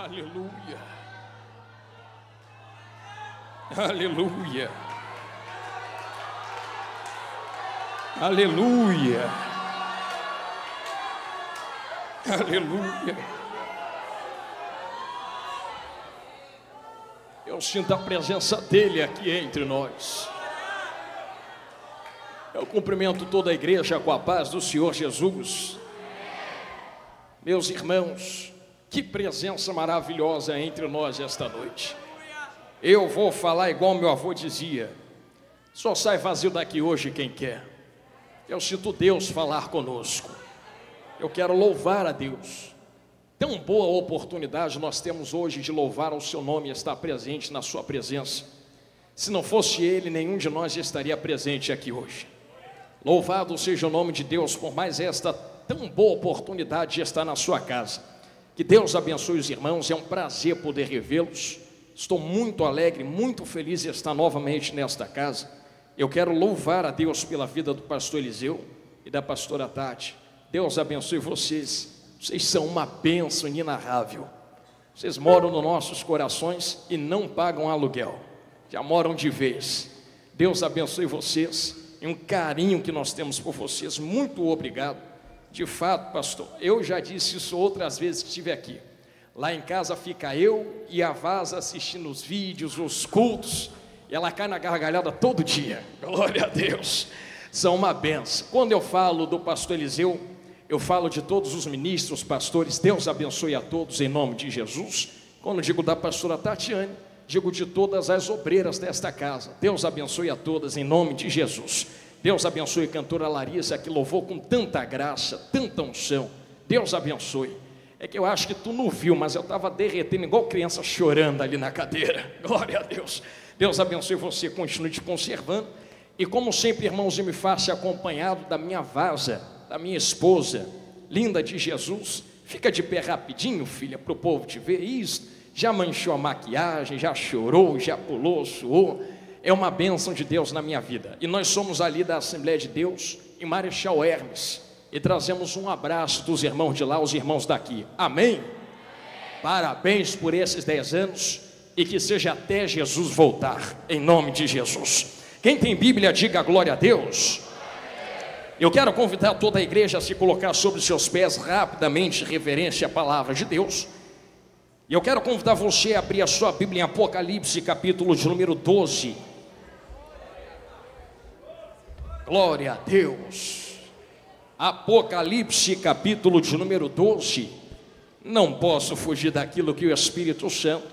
Aleluia. Aleluia. Aleluia. Aleluia. Eu sinto a presença dele aqui entre nós. Eu cumprimento toda a igreja com a paz do Senhor Jesus. Meus irmãos, que presença maravilhosa entre nós esta noite. Eu vou falar igual meu avô dizia: só sai vazio daqui hoje quem quer. Eu sinto Deus falar conosco. Eu quero louvar a Deus. Tão boa oportunidade nós temos hoje de louvar o seu nome e estar presente na sua presença. Se não fosse ele, nenhum de nós estaria presente aqui hoje. Louvado seja o nome de Deus por mais esta tão boa oportunidade de estar na sua casa. Que Deus abençoe os irmãos, é um prazer poder revê-los. Estou muito alegre, muito feliz de estar novamente nesta casa. Eu quero louvar a Deus pela vida do pastor Eliseu e da pastora Tati. Deus abençoe vocês. Vocês são uma bênção inenarrável. Vocês moram nos nossos corações e não pagam aluguel. Já moram de vez. Deus abençoe vocês. E um carinho que nós temos por vocês. Muito obrigado. De fato, pastor, eu já disse isso outras vezes que estive aqui. Lá em casa fica eu e a Vaza assistindo os vídeos, os cultos. E ela cai na gargalhada todo dia. Glória a Deus. São uma bênção. Quando eu falo do pastor Eliseu, eu falo de todos os ministros, pastores. Deus abençoe a todos em nome de Jesus. Quando digo da pastora Tatiane, digo de todas as obreiras desta casa. Deus abençoe a todas em nome de Jesus. Deus abençoe a cantora Larissa, que louvou com tanta graça, tanta unção. Deus abençoe. É que eu acho que tu não viu, mas eu estava derretendo igual criança chorando ali na cadeira. Glória a Deus. Deus abençoe você, continue te conservando. E como sempre, irmãos, eu me faço acompanhado da minha Vaza, da minha esposa, linda de Jesus. Fica de pé rapidinho, filha, para o povo te ver. Isso, já manchou a maquiagem, já chorou, já pulou, suou. É uma bênção de Deus na minha vida. E nós somos ali da Assembleia de Deus, em Marechal Hermes. E trazemos um abraço dos irmãos de lá aos irmãos daqui. Amém? Amém. Parabéns por esses 10 anos e que seja até Jesus voltar, em nome de Jesus. Quem tem Bíblia, diga glória a Deus. Eu quero convidar toda a igreja a se colocar sobre os seus pés rapidamente, reverência à palavra de Deus. E eu quero convidar você a abrir a sua Bíblia em Apocalipse, capítulo de número 12. Glória a Deus. Apocalipse, capítulo de número 12. Não posso fugir daquilo que o Espírito Santo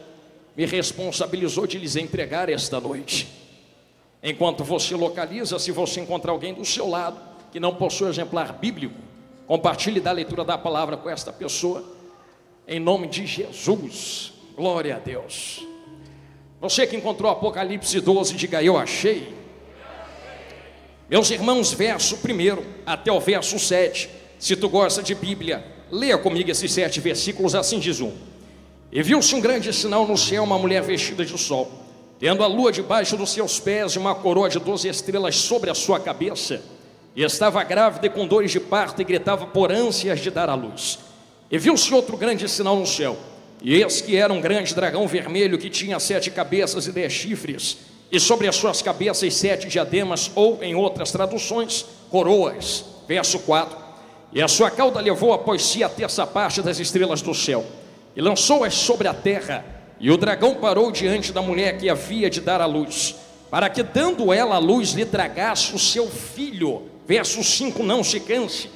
me responsabilizou de lhes entregar esta noite. Enquanto você localiza, se você encontrar alguém do seu lado que não possui exemplar bíblico, compartilhe da leitura da palavra com esta pessoa, em nome de Jesus. Glória a Deus. Você que encontrou Apocalipse 12, diga: eu achei. Meus irmãos, verso 1 até o verso 7, se tu gosta de Bíblia, leia comigo esses 7 versículos, assim diz um. E viu-se um grande sinal no céu, uma mulher vestida de sol, tendo a lua debaixo dos seus pés e uma coroa de 12 estrelas sobre a sua cabeça. E estava grávida e com dores de parto e gritava por ânsias de dar à luz. E viu-se outro grande sinal no céu. E eis que era um grande dragão vermelho que tinha 7 cabeças e 10 chifres. E sobre as suas cabeças 7 diademas, ou em outras traduções, coroas. Verso 4. E a sua cauda levou após si a terça parte das estrelas do céu. E lançou-as sobre a terra. E o dragão parou diante da mulher que havia de dar à luz, para que, dando ela à luz, lhe tragasse o seu filho. Verso 5, não se canse.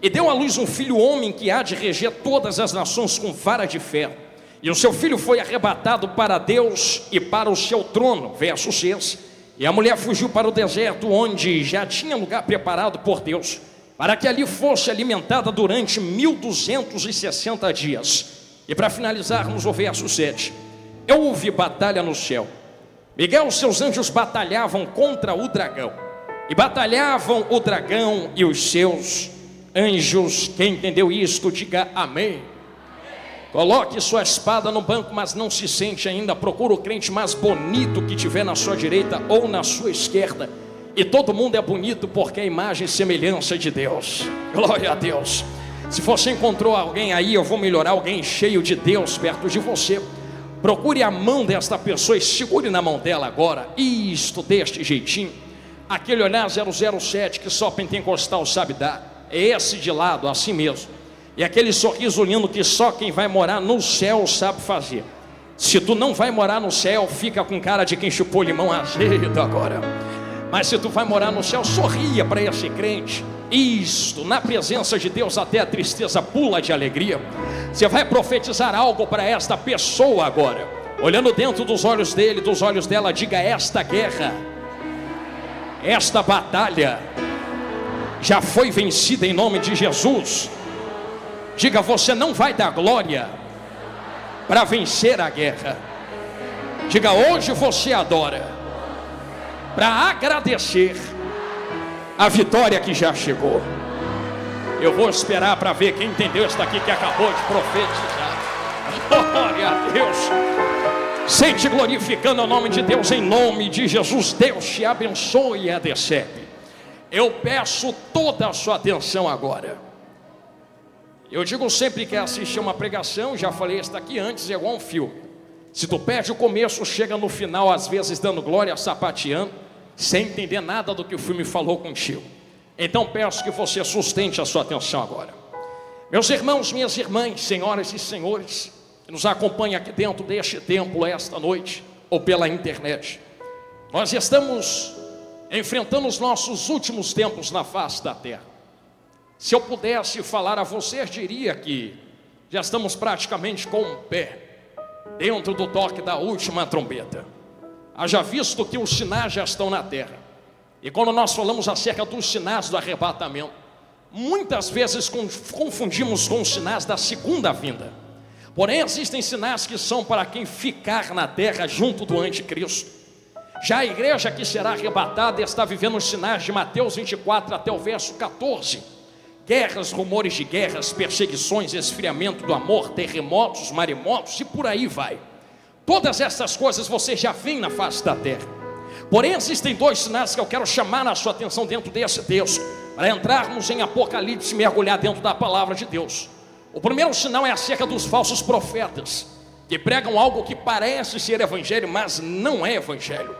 E deu à luz um filho homem que há de reger todas as nações com vara de ferro. E o seu filho foi arrebatado para Deus e para o seu trono. Verso 6. E a mulher fugiu para o deserto, onde já tinha lugar preparado por Deus, para que ali fosse alimentada durante 1260 dias. E para finalizarmos o verso 7. Eu ouvi batalha no céu. Miguel e seus anjos batalhavam contra o dragão. E batalhavam o dragão e os seus anjos. Quem entendeu isto, diga amém. Amém. Coloque sua espada no banco, mas não se sente ainda. Procura o crente mais bonito que tiver na sua direita ou na sua esquerda. E todo mundo é bonito porque é imagem e semelhança de Deus. Glória a Deus. Se você encontrou alguém aí, eu vou melhorar, alguém cheio de Deus perto de você, procure a mão desta pessoa e segure na mão dela agora, isto, deste jeitinho, aquele olhar 007 que só pentecostal sabe dar, é esse de lado, assim mesmo, e aquele sorriso lindo que só quem vai morar no céu sabe fazer. Se tu não vai morar no céu, fica com cara de quem chupou limão azedo agora, mas se tu vai morar no céu, sorria para esse crente. Isto, na presença de Deus até a tristeza pula de alegria. Você vai profetizar algo para esta pessoa agora, olhando dentro dos olhos dele, dos olhos dela, diga: esta guerra, esta batalha já foi vencida em nome de Jesus. Diga: você não vai dar glória para vencer a guerra. Diga: hoje você adora para agradecer a vitória que já chegou. Eu vou esperar para ver quem entendeu isso daqui que acabou de profetizar. Glória a Deus. Sente glorificando o nome de Deus em nome de Jesus. Deus te abençoe, ADECEP. Eu peço toda a sua atenção agora. Eu digo sempre que assistir uma pregação, já falei isso daqui antes, é igual um filme. Se tu perde o começo, chega no final, às vezes dando glória, sapateando, sem entender nada do que o filme falou contigo. Então peço que você sustente a sua atenção agora. Meus irmãos, minhas irmãs, senhoras e senhores, que nos acompanham aqui dentro deste templo esta noite, ou pela internet, nós estamos enfrentando os nossos últimos tempos na face da terra. Se eu pudesse falar a vocês, diria que já estamos praticamente com um pé dentro do toque da última trombeta. Haja visto que os sinais já estão na terra. E quando nós falamos acerca dos sinais do arrebatamento, muitas vezes confundimos com os sinais da segunda vinda. Porém, existem sinais que são para quem ficar na terra junto do anticristo. Já a igreja que será arrebatada está vivendo os sinais de Mateus 24 até o verso 14. Guerras, rumores de guerras, perseguições, esfriamento do amor, terremotos, maremotos e por aí vai. Todas essas coisas você já vem na face da terra. Porém, existem dois sinais que eu quero chamar a sua atenção dentro desse texto, para entrarmos em Apocalipse e mergulhar dentro da palavra de Deus. O primeiro sinal é acerca dos falsos profetas, que pregam algo que parece ser evangelho, mas não é evangelho.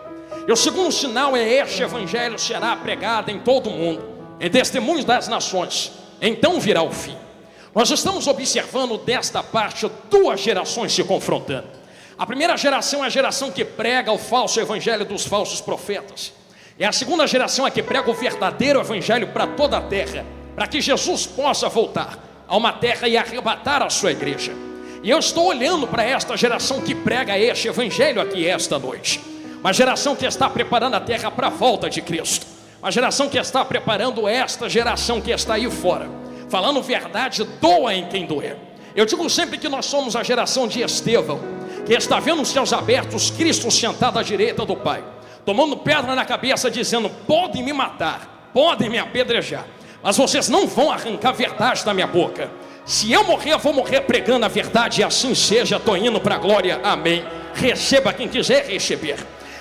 E o segundo sinal é: este evangelho será pregado em todo o mundo, em testemunhos das nações, então virá o fim. Nós estamos observando desta parte duas gerações se confrontando. A primeira geração é a geração que prega o falso evangelho dos falsos profetas. E a segunda geração é que prega o verdadeiro evangelho para toda a terra, para que Jesus possa voltar a uma terra e arrebatar a sua igreja. E eu estou olhando para esta geração que prega este evangelho aqui esta noite. Uma geração que está preparando a terra para a volta de Cristo. Uma geração que está preparando esta geração que está aí fora, falando verdade, doa em quem doer. Eu digo sempre que nós somos a geração de Estevão, que está vendo os céus abertos, Cristo sentado à direita do Pai, tomando pedra na cabeça, dizendo: podem me matar, podem me apedrejar, mas vocês não vão arrancar a verdade da minha boca. Se eu morrer, eu vou morrer pregando a verdade, e assim seja, estou indo para a glória, amém. Receba quem quiser receber.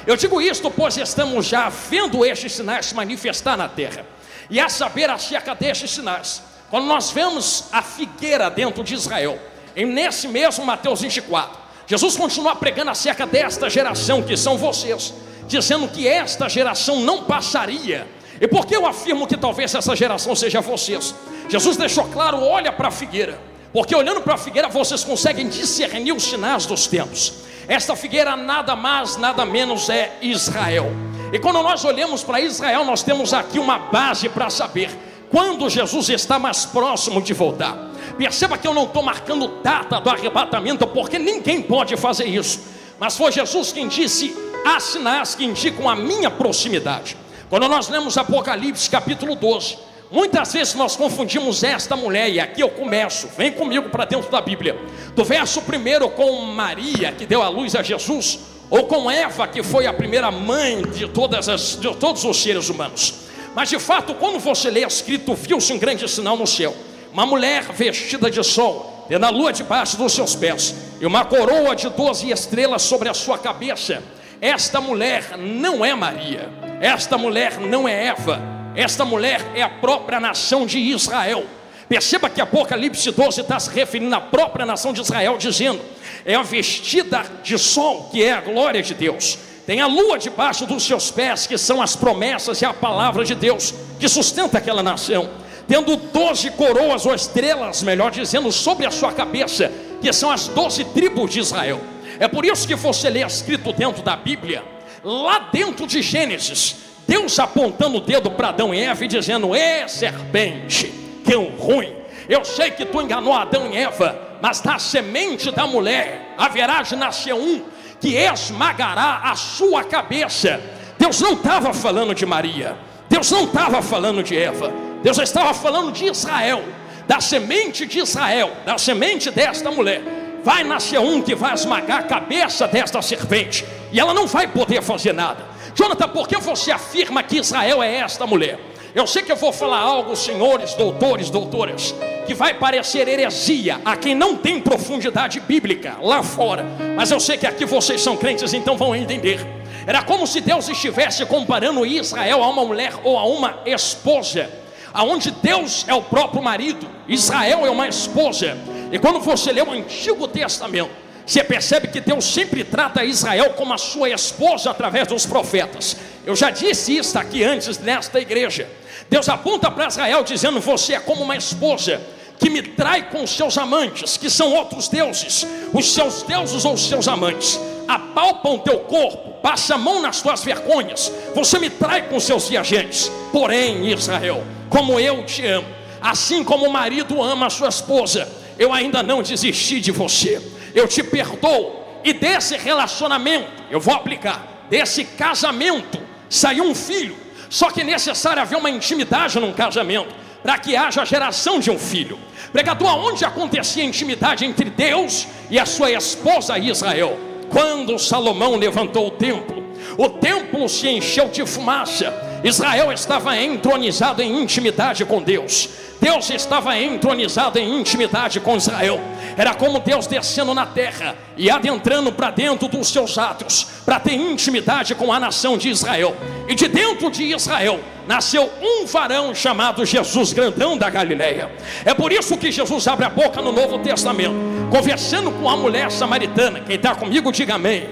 Eu digo isto, pois estamos já vendo estes sinais se manifestar na terra. E a saber acerca destes sinais, quando nós vemos a figueira dentro de Israel, e nesse mesmo Mateus 24, Jesus continua pregando acerca desta geração que são vocês, dizendo que esta geração não passaria. E por que eu afirmo que talvez essa geração seja vocês? Jesus deixou claro: olha para a figueira, porque olhando para a figueira vocês conseguem discernir os sinais dos tempos. Esta figueira nada mais, nada menos é Israel. E quando nós olhamos para Israel, nós temos aqui uma base para saber quando Jesus está mais próximo de voltar. Perceba que eu não estou marcando data do arrebatamento, porque ninguém pode fazer isso. Mas foi Jesus quem disse: há sinais que indicam a minha proximidade. Quando nós lemos Apocalipse capítulo 12, muitas vezes nós confundimos esta mulher, e aqui eu começo, vem comigo para dentro da Bíblia, do verso 1 com Maria, que deu a luz a Jesus, ou com Eva, que foi a primeira mãe de todos os seres humanos. Mas de fato, quando você lê escrito, viu-se um grande sinal no céu: uma mulher vestida de sol, tendo a lua debaixo dos seus pés, e uma coroa de 12 estrelas sobre a sua cabeça. Esta mulher não é Maria, esta mulher não é Eva, esta mulher é a própria nação de Israel. Perceba que Apocalipse 12 está se referindo à própria nação de Israel, dizendo: é a vestida de sol que é a glória de Deus. Tem a lua debaixo dos seus pés, que são as promessas e a palavra de Deus, que sustenta aquela nação. Tendo 12 coroas ou estrelas, melhor dizendo, sobre a sua cabeça, que são as 12 tribos de Israel. É por isso que você lê escrito dentro da Bíblia, lá dentro de Gênesis, Deus apontando o dedo para Adão e Eva e dizendo: "Ê serpente, cão ruim, eu sei que tu enganou Adão e Eva, mas da semente da mulher haverá de nascer um que esmagará a sua cabeça." Deus não estava falando de Maria, Deus não estava falando de Eva, Deus estava falando de Israel, da semente de Israel, da semente desta mulher. Vai nascer um que vai esmagar a cabeça desta serpente, e ela não vai poder fazer nada. Jonathan, por que você afirma que Israel é esta mulher? Eu sei que eu vou falar algo, senhores, doutores, doutoras, que vai parecer heresia a quem não tem profundidade bíblica lá fora, mas eu sei que aqui vocês são crentes, então vão entender. Era como se Deus estivesse comparando Israel a uma mulher ou a uma esposa, aonde Deus é o próprio marido, Israel é uma esposa. E quando você lê o Antigo Testamento, você percebe que Deus sempre trata Israel como a sua esposa através dos profetas. Eu já disse isso aqui antes nesta igreja. Deus aponta para Israel dizendo: você é como uma esposa que me trai com os seus amantes, que são outros deuses. Os seus deuses ou os seus amantes apalpam teu corpo, passa a mão nas tuas vergonhas. Você me trai com os seus viajantes. Porém, Israel, como eu te amo, assim como o marido ama a sua esposa, eu ainda não desisti de você. Eu te perdoo, e desse relacionamento, eu vou aplicar, desse casamento, saiu um filho. Só que é necessário haver uma intimidade num casamento, para que haja a geração de um filho. Pregador, aonde acontecia a intimidade entre Deus e a sua esposa Israel? Quando Salomão levantou o templo se encheu de fumaça. Israel estava entronizado em intimidade com Deus. Deus estava entronizado em intimidade com Israel. Era como Deus descendo na terra e adentrando para dentro dos seus atos, para ter intimidade com a nação de Israel. E de dentro de Israel nasceu um varão chamado Jesus, grandão da Galileia. É por isso que Jesus abre a boca no Novo Testamento, conversando com a mulher samaritana. Quem está comigo, diga amém.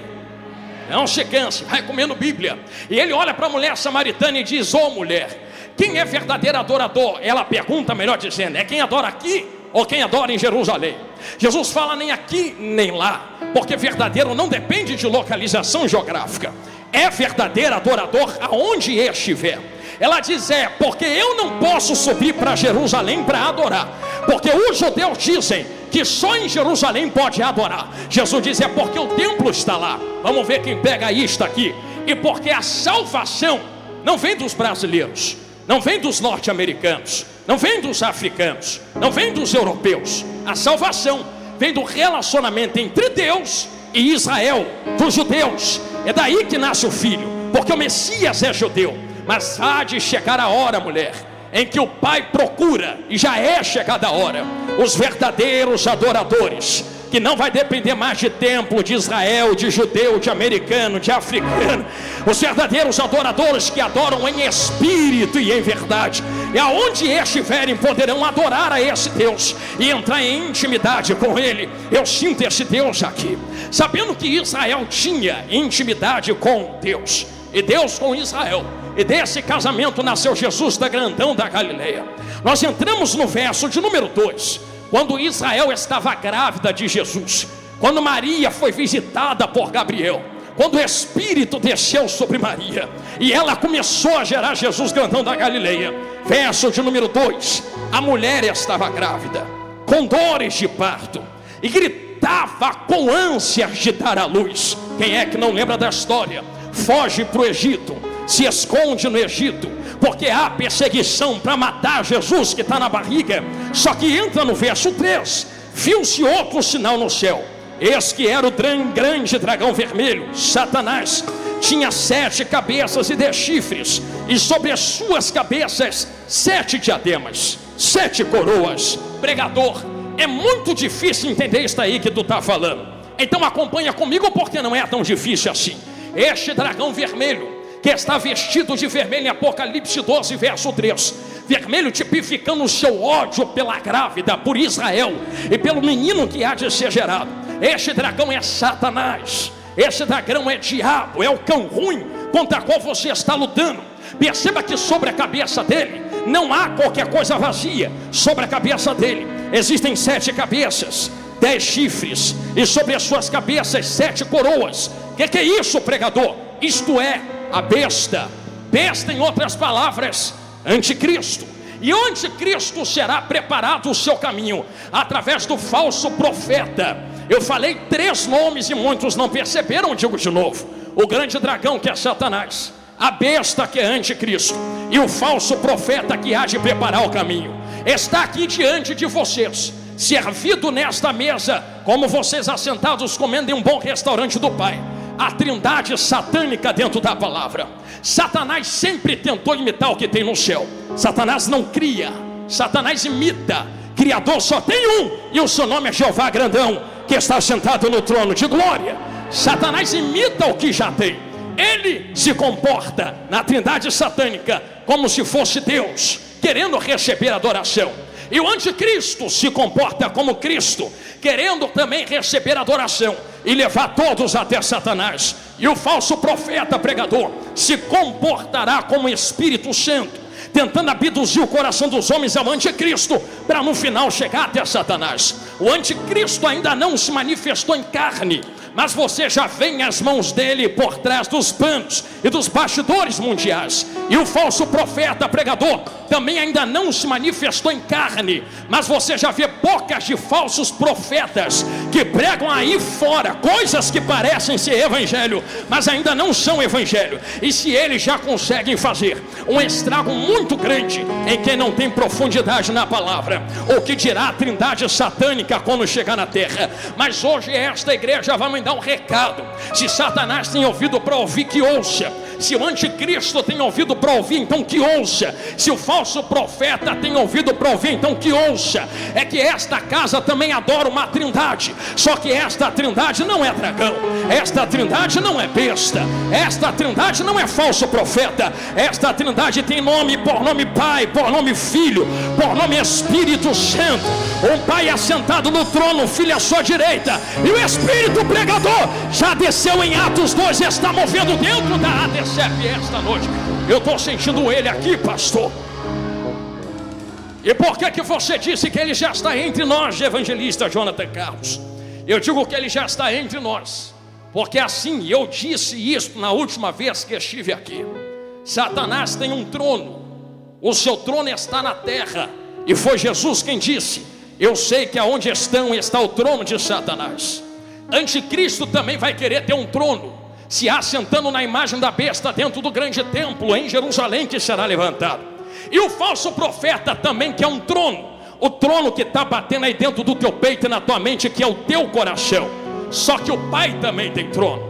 Não se canse, vai comendo Bíblia. E ele olha para a mulher samaritana e diz: "Ô mulher, quem é verdadeiro adorador?" Ela pergunta, melhor dizendo, é quem adora aqui ou quem adora em Jerusalém? Jesus fala: nem aqui nem lá, porque verdadeiro não depende de localização geográfica. É verdadeiro adorador aonde estiver. Ela diz: é, porque eu não posso subir para Jerusalém para adorar, porque os judeus dizem que só em Jerusalém pode adorar. Jesus diz: é porque o templo está lá. Vamos ver quem pega isto aqui. E porque a salvação não vem dos brasileiros, não vem dos norte-americanos, não vem dos africanos, não vem dos europeus. A salvação vem do relacionamento entre Deus e Israel, dos judeus. É daí que nasce o filho, porque o Messias é judeu. Mas há de chegar a hora, mulher, em que o Pai procura, e já é chegada a hora, os verdadeiros adoradores, que não vai depender mais de templo, de Israel, de judeu, de americano, de africano. Os verdadeiros adoradores que adoram em espírito e em verdade. E aonde estiverem poderão adorar a esse Deus e entrar em intimidade com Ele. Eu sinto esse Deus aqui. Sabendo que Israel tinha intimidade com Deus, e Deus com Israel, e desse casamento nasceu Jesus, da grandão da Galileia. Nós entramos no verso de número 2. Quando Israel estava grávida de Jesus, quando Maria foi visitada por Gabriel, quando o Espírito desceu sobre Maria, e ela começou a gerar Jesus, grandão da Galileia. Verso de número 2, a mulher estava grávida, com dores de parto, e gritava com ânsias de dar à luz. Quem é que não lembra da história? Foge para o Egito, se esconde no Egito, porque há perseguição para matar Jesus que está na barriga. Só que entra no verso 3, viu-se outro sinal no céu. Eis que era o grande dragão vermelho, Satanás, tinha 7 cabeças e 10 chifres, e sobre as suas cabeças 7 diademas, 7 coroas. Pregador, é muito difícil entender isso aí que tu está falando. Então acompanha comigo, porque não é tão difícil assim. Este dragão vermelho, que está vestido de vermelho em Apocalipse 12, verso 3, vermelho tipificando o seu ódio pela grávida, por Israel e pelo menino que há de ser gerado. Este dragão é Satanás, este dragão é diabo, é o cão ruim contra qual você está lutando. Perceba que sobre a cabeça dele não há qualquer coisa vazia. Sobre a cabeça dele existem 7 cabeças, 10 chifres, e sobre as suas cabeças 7 coroas. O que é isso, pregador? Isto é a besta. Besta, em outras palavras, anticristo. E o anticristo será preparado o seu caminho através do falso profeta. Eu falei 3 nomes e muitos não perceberam, digo de novo: o grande dragão, que é Satanás, a besta, que é anticristo, e o falso profeta, que há de preparar o caminho. Está aqui diante de vocês, servido nesta mesa, como vocês assentados comendo em um bom restaurante do Pai. A trindade satânica dentro da palavra. Satanás sempre tentou imitar o que tem no céu. Satanás não cria, Satanás imita. Criador só tem um, e o seu nome é Jeová grandão, que está sentado no trono de glória. Satanás imita o que já tem. Ele se comporta na trindade satânica como se fosse Deus, querendo receber adoração. E o anticristo se comporta como Cristo, querendo também receber adoração e levar todos até Satanás. E o falso profeta, pregador, se comportará como Espírito Santo, tentando abduzir o coração dos homens ao anticristo, para no final chegar até Satanás. O anticristo ainda não se manifestou em carne, mas você já vem às mãos dele por trás dos panos e dos bastidores mundiais. E o falso profeta, pregador, também ainda não se manifestou em carne, mas você já vê bocas de falsos profetas que pregam aí fora coisas que parecem ser evangelho, mas ainda não são evangelho. E se eles já conseguem fazer um estrago muito grande em quem não tem profundidade na palavra, ou que dirá a trindade satânica quando chegar na terra. Mas hoje esta igreja vai mandar um recado. Se Satanás tem ouvido para ouvir, que ouça. Se o anticristo tem ouvido para ouvir, então que ouça. Se o falso profeta tem ouvido para ouvir, então que ouça. É que esta casa também adora uma trindade, só que esta trindade não é dragão, esta trindade não é besta, esta trindade não é falso profeta. Esta trindade tem nome, por nome Pai, por nome Filho, por nome Espírito Santo. O Pai é sentado no trono, o Filho à sua direita, e o Espírito, pregador, já desceu em Atos 2 e está movendo dentro da ADECEP esta noite. Eu estou sentindo ele aqui, pastor. E por que você disse que ele já está entre nós, evangelista Jonathan Carlos? Eu digo que ele já está entre nós porque assim, eu disse isso na última vez que estive aqui. Satanás tem um trono, o seu trono está na terra, e foi Jesus quem disse: eu sei que aonde estão está o trono de Satanás. Anticristo também vai querer ter um trono, se assentando na imagem da besta dentro do grande templo em Jerusalém, que será levantado. E o falso profeta também quer um trono, o trono que está batendo aí dentro do teu peito e na tua mente, que é o teu coração. Só que o Pai também tem trono,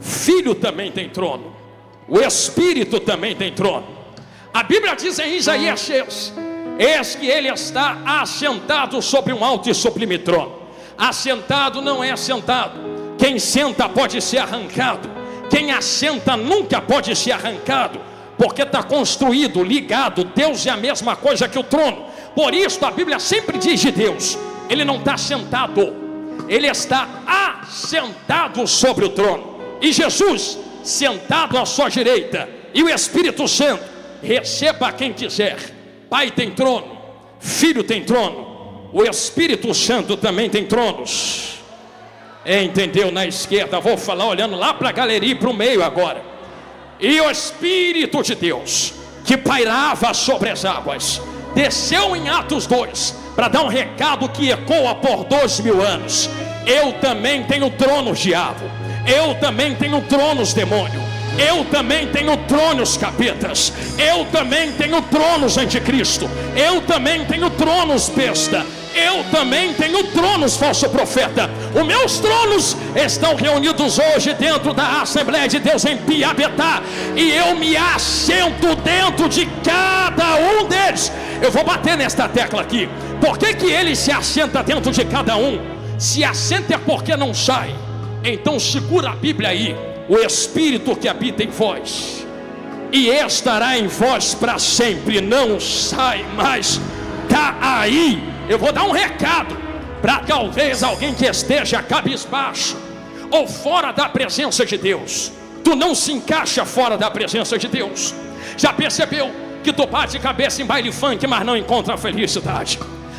Filho também tem trono, o Espírito também tem trono. A Bíblia diz em Isaías 6: eis que ele está assentado sobre um alto e sublime trono. Assentado não é sentado. Quem senta pode ser arrancado, quem assenta nunca pode ser arrancado, porque está construído, ligado. Deus é a mesma coisa que o trono. Por isso a Bíblia sempre diz de Deus: ele não está sentado, ele está assentado sobre o trono. E Jesus sentado à sua direita, e o Espírito Santo. Receba quem quiser. Pai tem trono, Filho tem trono, o Espírito Santo também tem tronos. Entendeu? Na esquerda, vou falar olhando lá para a galeria e para o meio agora. E o Espírito de Deus, que pairava sobre as águas, desceu em Atos 2 para dar um recado que ecoa por 2000 anos: eu também tenho tronos, diabo, eu também tenho tronos, demônio, eu também tenho tronos, capetas, eu também tenho tronos, anticristo, eu também tenho tronos, besta, eu também tenho tronos, falso profeta. Os meus tronos estão reunidos hoje dentro da Assembleia de Deus em Piabetá, e eu me assento dentro de cada um deles. Eu vou bater nesta tecla aqui. Por que que ele se assenta dentro de cada um? Se assenta é porque não sai. Então segura a Bíblia aí: o Espírito que habita em vós, e estará em vós para sempre, não sai mais daí. Eu vou dar um recado para talvez alguém que esteja cabisbaixo ou fora da presença de Deus. Tu não se encaixa fora da presença de Deus. Já percebeu que tu bate cabeça em baile funk, mas não encontra felicidade?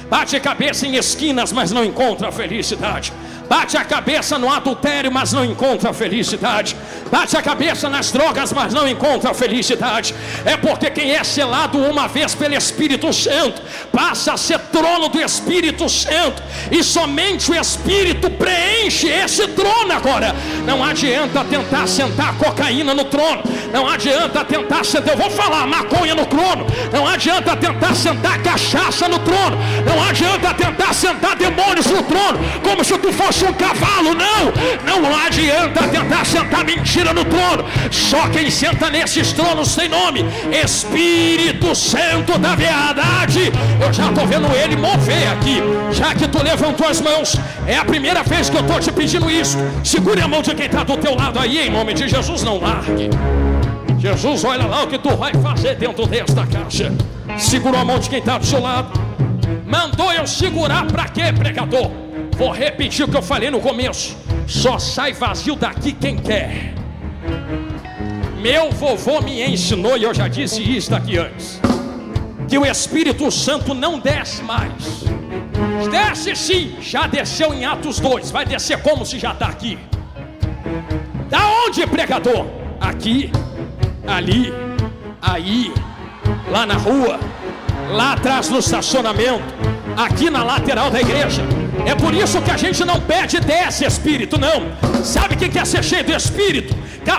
Bate a cabeça em esquinas, mas não encontra felicidade. Bate a cabeça no adultério, mas não encontra felicidade. Bate a cabeça nas drogas, mas não encontra felicidade. É porque quem é selado uma vez pelo Espírito Santo passa a ser trono do Espírito Santo, e somente o Espírito preenche esse trono agora. Não adianta tentar sentar cocaína no trono. Não adianta tentar sentar, eu vou falar, maconha no trono. Não adianta tentar sentar cachaça no trono. Não adianta tentar sentar demônios no trono, como se tu fosse um cavalo. Não, não adianta tentar sentar mentira no trono. Só quem senta nesses tronos tem nome: Espírito Santo da verdade. Eu já estou vendo ele mover aqui. Já que tu levantou as mãos, é a primeira vez que eu estou te pedindo isso. Segure a mão de quem está do teu lado aí, em nome de Jesus, não largue. Jesus, olha lá o que tu vai fazer dentro desta caixa. Segura a mão de quem está do seu lado. Mandou eu segurar para quê, pregador? Vou repetir o que eu falei no começo. Só sai vazio daqui quem quer. Meu vovô me ensinou, e eu já disse isso aqui antes, que o Espírito Santo não desce mais. Desce sim, já desceu em Atos 2. Vai descer como se já está aqui. Da onde, pregador? Aqui, ali, aí, lá na rua, lá atrás no estacionamento, aqui na lateral da igreja. É por isso que a gente não pede desse Espírito, não. Sabe quem quer ser cheio do Espírito?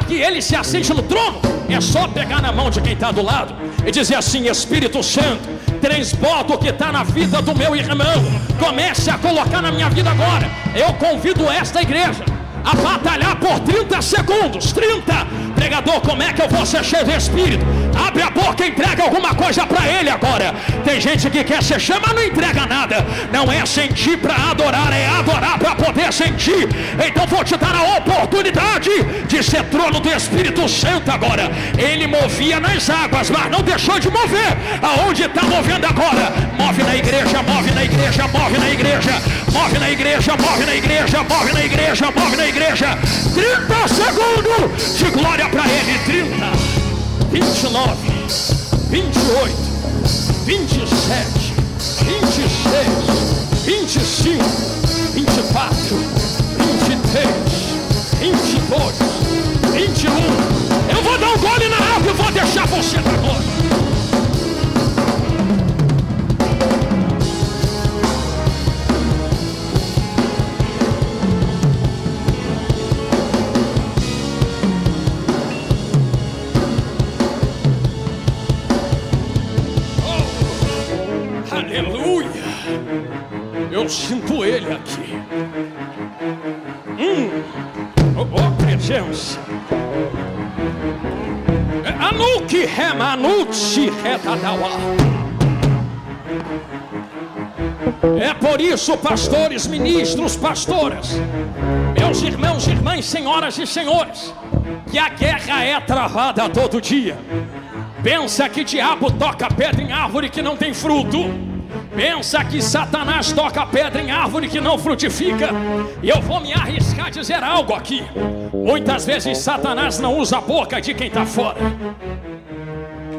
Que ele se assente no trono. É só pegar na mão de quem está do lado e dizer assim: Espírito Santo, transborda o que está na vida do meu irmão. Comece a colocar na minha vida agora. Eu convido esta igreja a batalhar por 30 segundos. 30. Pregador, como é que eu vou ser cheio do Espírito? Abre a boca e entrega alguma coisa para ele agora. Tem gente que quer ser cheio, mas não entrega nada. Não é sentir para adorar, é adorar para poder sentir. Então vou te dar a oportunidade de ser trono do Espírito Santo agora. Ele movia nas águas, mas não deixou de mover. Aonde está movendo agora? Move na igreja, move na igreja, move na igreja. Move na igreja, move na igreja, move na igreja, move na igreja. 30 segundos de glória para ele. 30, 29, 28, 27, 26, 25, 24, 23, 22, 21. Eu vou dar um gole na água e vou deixar você agora. Aleluia! Eu sinto ele aqui. Oh, presença. Anuki remanutsi retadawa. É por isso, pastores, ministros, pastoras, meus irmãos e irmãs, senhoras e senhores, que a guerra é travada todo dia. Pensa que diabo toca pedra em árvore que não tem fruto. Pensa que Satanás toca pedra em árvore que não frutifica. E eu vou me arriscar a dizer algo aqui. Muitas vezes Satanás não usa a boca de quem está fora.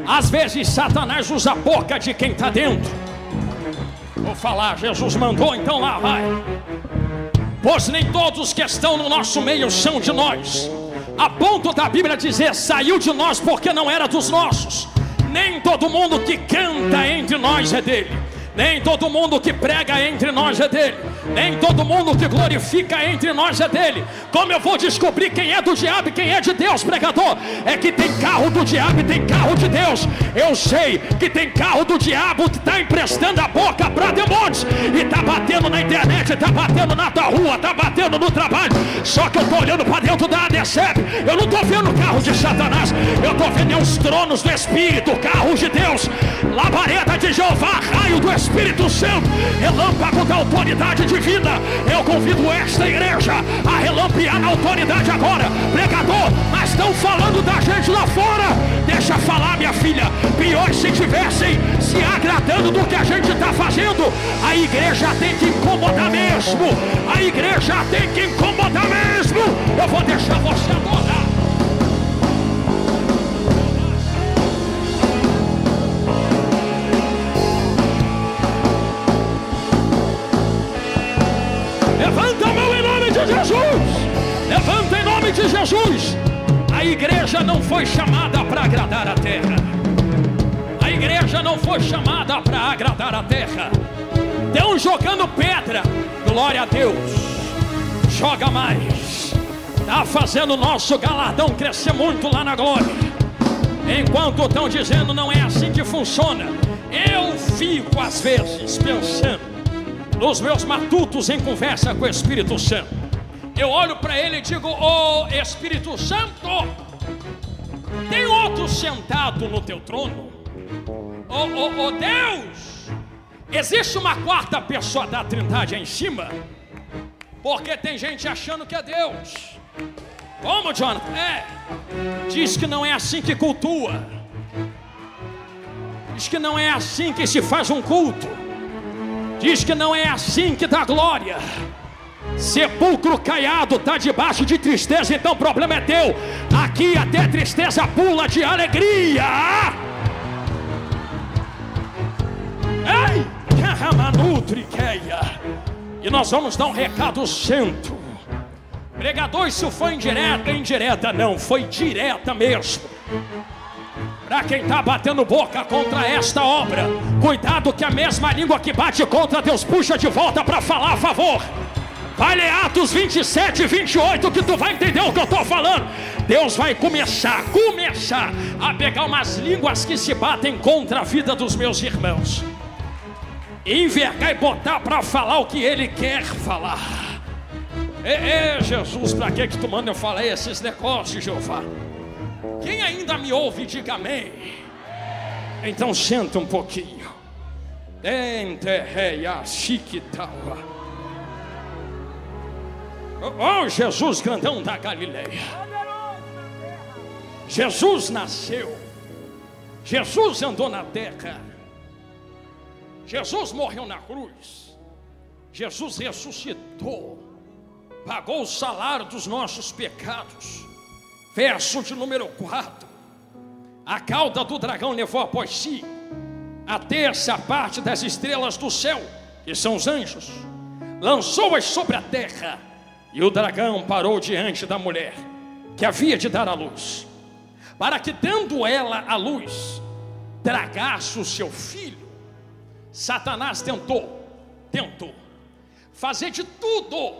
Às vezes Satanás usa a boca de quem está dentro. Vou falar, Jesus mandou, então lá vai. Pois nem todos que estão no nosso meio são de nós. A ponto da Bíblia dizer: saiu de nós porque não era dos nossos. Nem todo mundo que canta entre nós é dele. Nem todo mundo que prega entre nós é dele. Nem todo mundo que glorifica entre nós é dele. Como eu vou descobrir quem é do diabo e quem é de Deus, pregador? É que tem carro do diabo e tem carro de Deus. Eu sei que tem carro do diabo que está emprestando a boca para demônios. E está batendo na internet, está batendo na tua rua, está batendo no trabalho. Só que eu estou olhando para dentro da ADECEP. Eu não estou vendo o carro de Satanás. Eu estou vendo os tronos do Espírito, carros de Deus, labareda de Jeová, raio do Espírito. Espírito Santo, relâmpago da autoridade divina. Eu convido esta igreja a relâmpago piar na autoridade agora, pregador, mas estão falando da gente lá fora. Deixa falar, minha filha. Pior se tivessem se agradando do que a gente está fazendo. A igreja tem que incomodar mesmo. A igreja tem que incomodar mesmo. Eu vou deixar você adorar. Levanta a mão em nome de Jesus. Levanta em nome de Jesus. A igreja não foi chamada para agradar a terra. A igreja não foi chamada para agradar a terra. Estão jogando pedra. Glória a Deus. Joga mais. Está fazendo o nosso galardão crescer muito lá na glória. Enquanto estão dizendo não é assim que funciona. Eu fico às vezes pensando nos meus matutos em conversa com o Espírito Santo. Eu olho para ele e digo, ô Espírito Santo, tem outro sentado no teu trono? Ô Deus, existe uma quarta pessoa da Trindade aí em cima? Porque tem gente achando que é Deus. Como, Jonathan? Diz que não é assim que cultua. Diz que não é assim que se faz um culto. Diz que não é assim que dá glória. Sepulcro caiado está debaixo de tristeza, então o problema é teu. Aqui até tristeza pula de alegria. Ei, e nós vamos dar um recado santo. Pregador, isso foi indireta? Indireta não, foi direta mesmo. Para quem está batendo boca contra esta obra, cuidado que a mesma língua que bate contra Deus puxa de volta para falar a favor. Vai ler Atos 27 e 28 que tu vai entender o que eu estou falando. Deus vai começar a pegar umas línguas que se batem contra a vida dos meus irmãos. Envergar e botar para falar o que Ele quer falar. Ei, Jesus, para que tu manda eu falar esses negócios, Jeová? Quem ainda me ouve, diga amém. Então senta um pouquinho. Oh, Jesus grandão da Galileia. Jesus nasceu. Jesus andou na terra. Jesus morreu na cruz. Jesus ressuscitou. Pagou o salário dos nossos pecados. Verso de número 4. A cauda do dragão levou após si a terça parte das estrelas do céu, que são os anjos. Lançou-as sobre a terra, e o dragão parou diante da mulher, que havia de dar à luz, para que, dando ela à luz, tragasse o seu filho. Satanás tentou fazer de tudo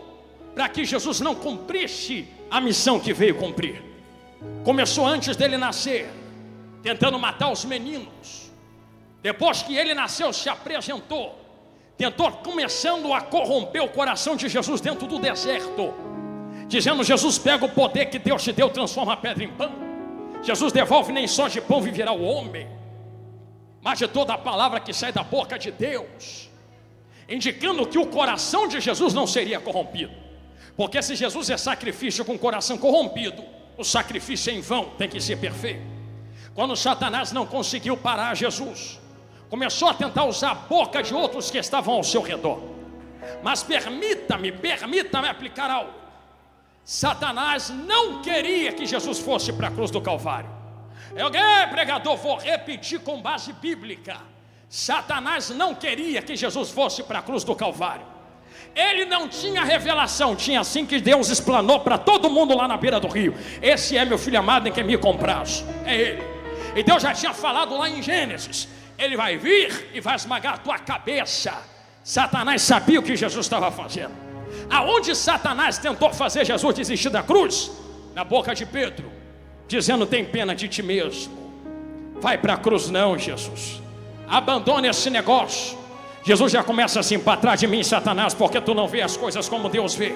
para que Jesus não cumprisse a missão que veio cumprir. Começou antes dele nascer, tentando matar os meninos. Depois que ele nasceu, se apresentou, tentou começando a corromper o coração de Jesus dentro do deserto, dizendo, Jesus, pega o poder que Deus te deu, transforma a pedra em pão. Jesus devolve, nem só de pão viverá o homem, mas de toda a palavra que sai da boca de Deus, indicando que o coração de Jesus não seria corrompido, porque se Jesus é sacrifício com o coração corrompido, o sacrifício é em vão, tem que ser perfeito. Quando Satanás não conseguiu parar Jesus, começou a tentar usar a boca de outros que estavam ao seu redor. Mas permita-me aplicar algo. Satanás não queria que Jesus fosse para a cruz do Calvário. Eu, pregador, vou repetir com base bíblica. Satanás não queria que Jesus fosse para a cruz do Calvário. Ele não tinha revelação, tinha assim que Deus explanou para todo mundo lá na beira do rio. Esse é meu filho amado em quem me comprazo. É ele. E Deus já tinha falado lá em Gênesis. Ele vai vir e vai esmagar a tua cabeça. Satanás sabia o que Jesus estava fazendo. Aonde Satanás tentou fazer Jesus desistir da cruz? Na boca de Pedro, dizendo, tem pena de ti mesmo. Vai para a cruz não, Jesus. Abandona esse negócio. Jesus já começa assim, para trás de mim, Satanás, porque tu não vê as coisas como Deus vê.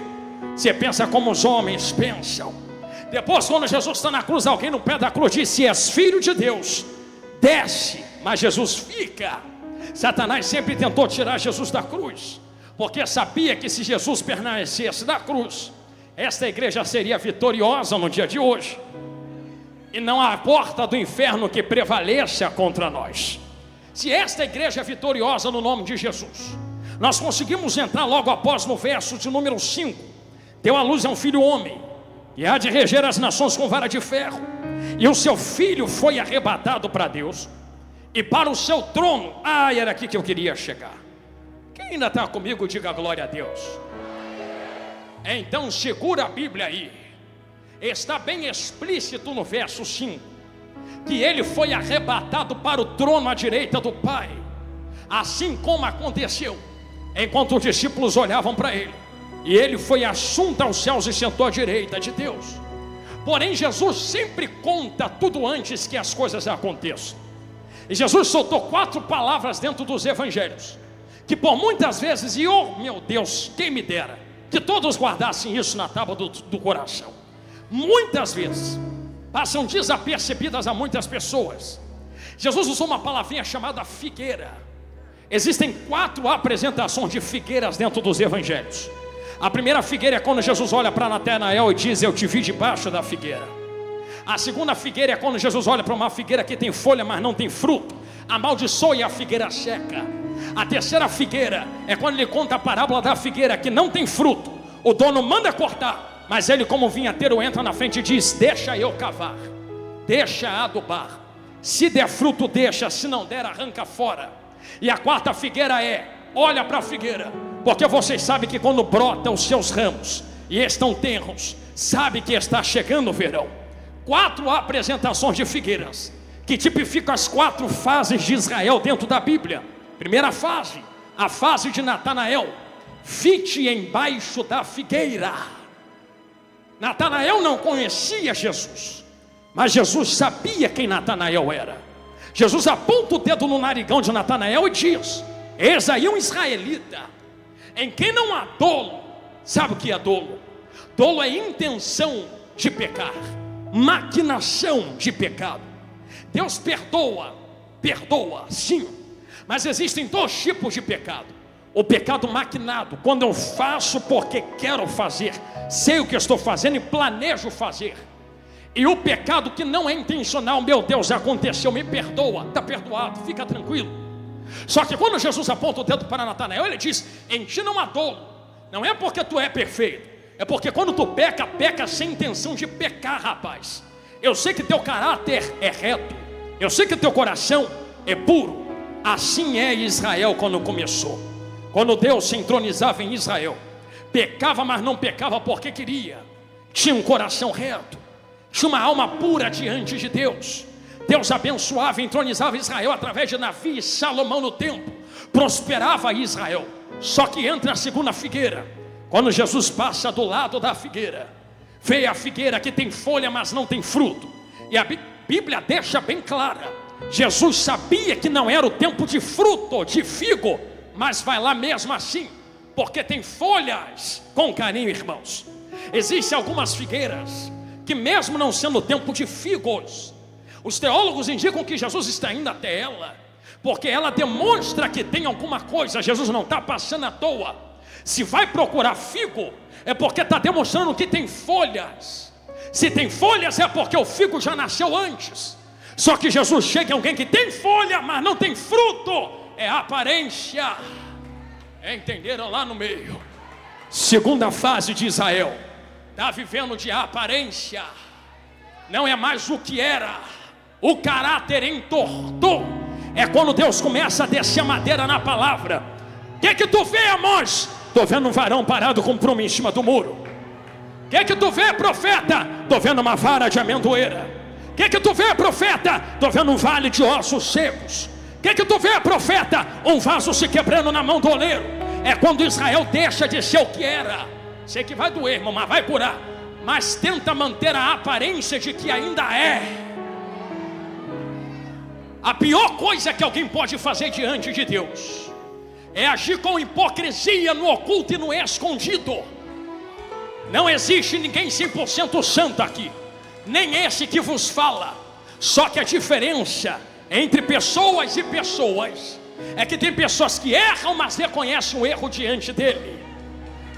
Você pensa como os homens pensam. Depois, quando Jesus está na cruz, alguém no pé da cruz diz, se és filho de Deus, desce. Mas Jesus fica. Satanás sempre tentou tirar Jesus da cruz, porque sabia que se Jesus permanecesse na cruz, esta igreja seria vitoriosa no dia de hoje, e não há porta do inferno que prevaleça contra nós. Se esta igreja é vitoriosa no nome de Jesus, nós conseguimos entrar logo após no verso de número 5, deu à luz a um filho homem, e há de reger as nações com vara de ferro, e o seu filho foi arrebatado para Deus, e para o seu trono. Ah, era aqui que eu queria chegar. Quem ainda está comigo, diga glória a Deus. Então segura a Bíblia aí, está bem explícito no verso 5, que ele foi arrebatado para o trono à direita do Pai, assim como aconteceu, enquanto os discípulos olhavam para ele, e ele foi assunto aos céus e sentou à direita de Deus. Porém Jesus sempre conta tudo antes que as coisas aconteçam, e Jesus soltou 4 palavras dentro dos evangelhos, que por muitas vezes, e oh meu Deus, quem me dera, que todos guardassem isso na tábua do coração, muitas vezes passam desapercebidas a muitas pessoas. Jesus usou uma palavrinha chamada figueira. Existem 4 apresentações de figueiras dentro dos evangelhos. A primeira figueira é quando Jesus olha para Natanael e diz: eu te vi debaixo da figueira. A segunda figueira é quando Jesus olha para uma figueira que tem folha, mas não tem fruto, amaldiçoa e a figueira seca. A terceira figueira é quando ele conta a parábola da figueira que não tem fruto, o dono manda cortar, mas ele, como vinhateiro, entra na frente e diz: deixa eu cavar, deixa adubar, se der fruto deixa, se não der arranca fora. E a quarta figueira é: olha para a figueira, porque vocês sabem que quando brotam os seus ramos e estão tenros, sabe que está chegando o verão. 4 apresentações de figueiras, que tipificam as 4 fases de Israel dentro da Bíblia. Primeira fase, a fase de Natanael: fite embaixo da figueira. Natanael não conhecia Jesus, mas Jesus sabia quem Natanael era. Jesus aponta o dedo no narigão de Natanael e diz: eis aí um israelita, em quem não há dolo. Sabe o que é dolo? Dolo é intenção de pecar, maquinação de pecado. Deus perdoa sim, mas existem 2 tipos de pecado. O pecado maquinado, quando eu faço porque quero fazer, sei o que estou fazendo e planejo fazer. E o pecado que não é intencional: meu Deus, aconteceu, me perdoa, está perdoado, fica tranquilo. Só que quando Jesus aponta o dedo para Natanael, ele diz: em ti não há dolo. Não é porque tu é perfeito, é porque quando tu peca, peca sem intenção de pecar, rapaz. Eu sei que teu caráter é reto, eu sei que teu coração é puro. Assim é Israel quando começou. Quando Deus se entronizava em Israel, pecava, mas não pecava porque queria. Tinha um coração reto, tinha uma alma pura diante de Deus. Deus abençoava e entronizava Israel através de Davi e Salomão no templo. Prosperava Israel. Só que entra a segunda figueira, quando Jesus passa do lado da figueira, vê a figueira que tem folha, mas não tem fruto. E a Bíblia deixa bem clara: Jesus sabia que não era o tempo de fruto, de figo, mas vai lá mesmo assim, porque tem folhas. Com carinho, irmãos, existem algumas figueiras que, mesmo não sendo tempo de figos, os teólogos indicam que Jesus está indo até ela, porque ela demonstra que tem alguma coisa. Jesus não está passando à toa. Se vai procurar figo, é porque está demonstrando que tem folhas. Se tem folhas, é porque o figo já nasceu antes. Só que Jesus chega em alguém que tem folha, mas não tem fruto. É aparência, entenderam lá no meio? Segunda fase de Israel, está vivendo de aparência, não é mais o que era. O caráter entortou. É quando Deus começa a descer a madeira na palavra. O que é que tu vê, Amós? Estou vendo um varão parado com prumo em cima do muro. O que é que tu vê, profeta? Estou vendo uma vara de amendoeira. O que é que tu vê, profeta? Estou vendo um vale de ossos secos. O que tu vê, profeta? Um vaso se quebrando na mão do oleiro. É quando Israel deixa de ser o que era. Sei que vai doer, irmão, mas vai curar. Mas tenta manter a aparência de que ainda é. A pior coisa que alguém pode fazer diante de Deus é agir com hipocrisia no oculto e no escondido. Não existe ninguém 100% santo aqui, nem esse que vos fala. Só que a diferença entre pessoas e pessoas é que tem pessoas que erram, mas reconhecem o erro diante dele.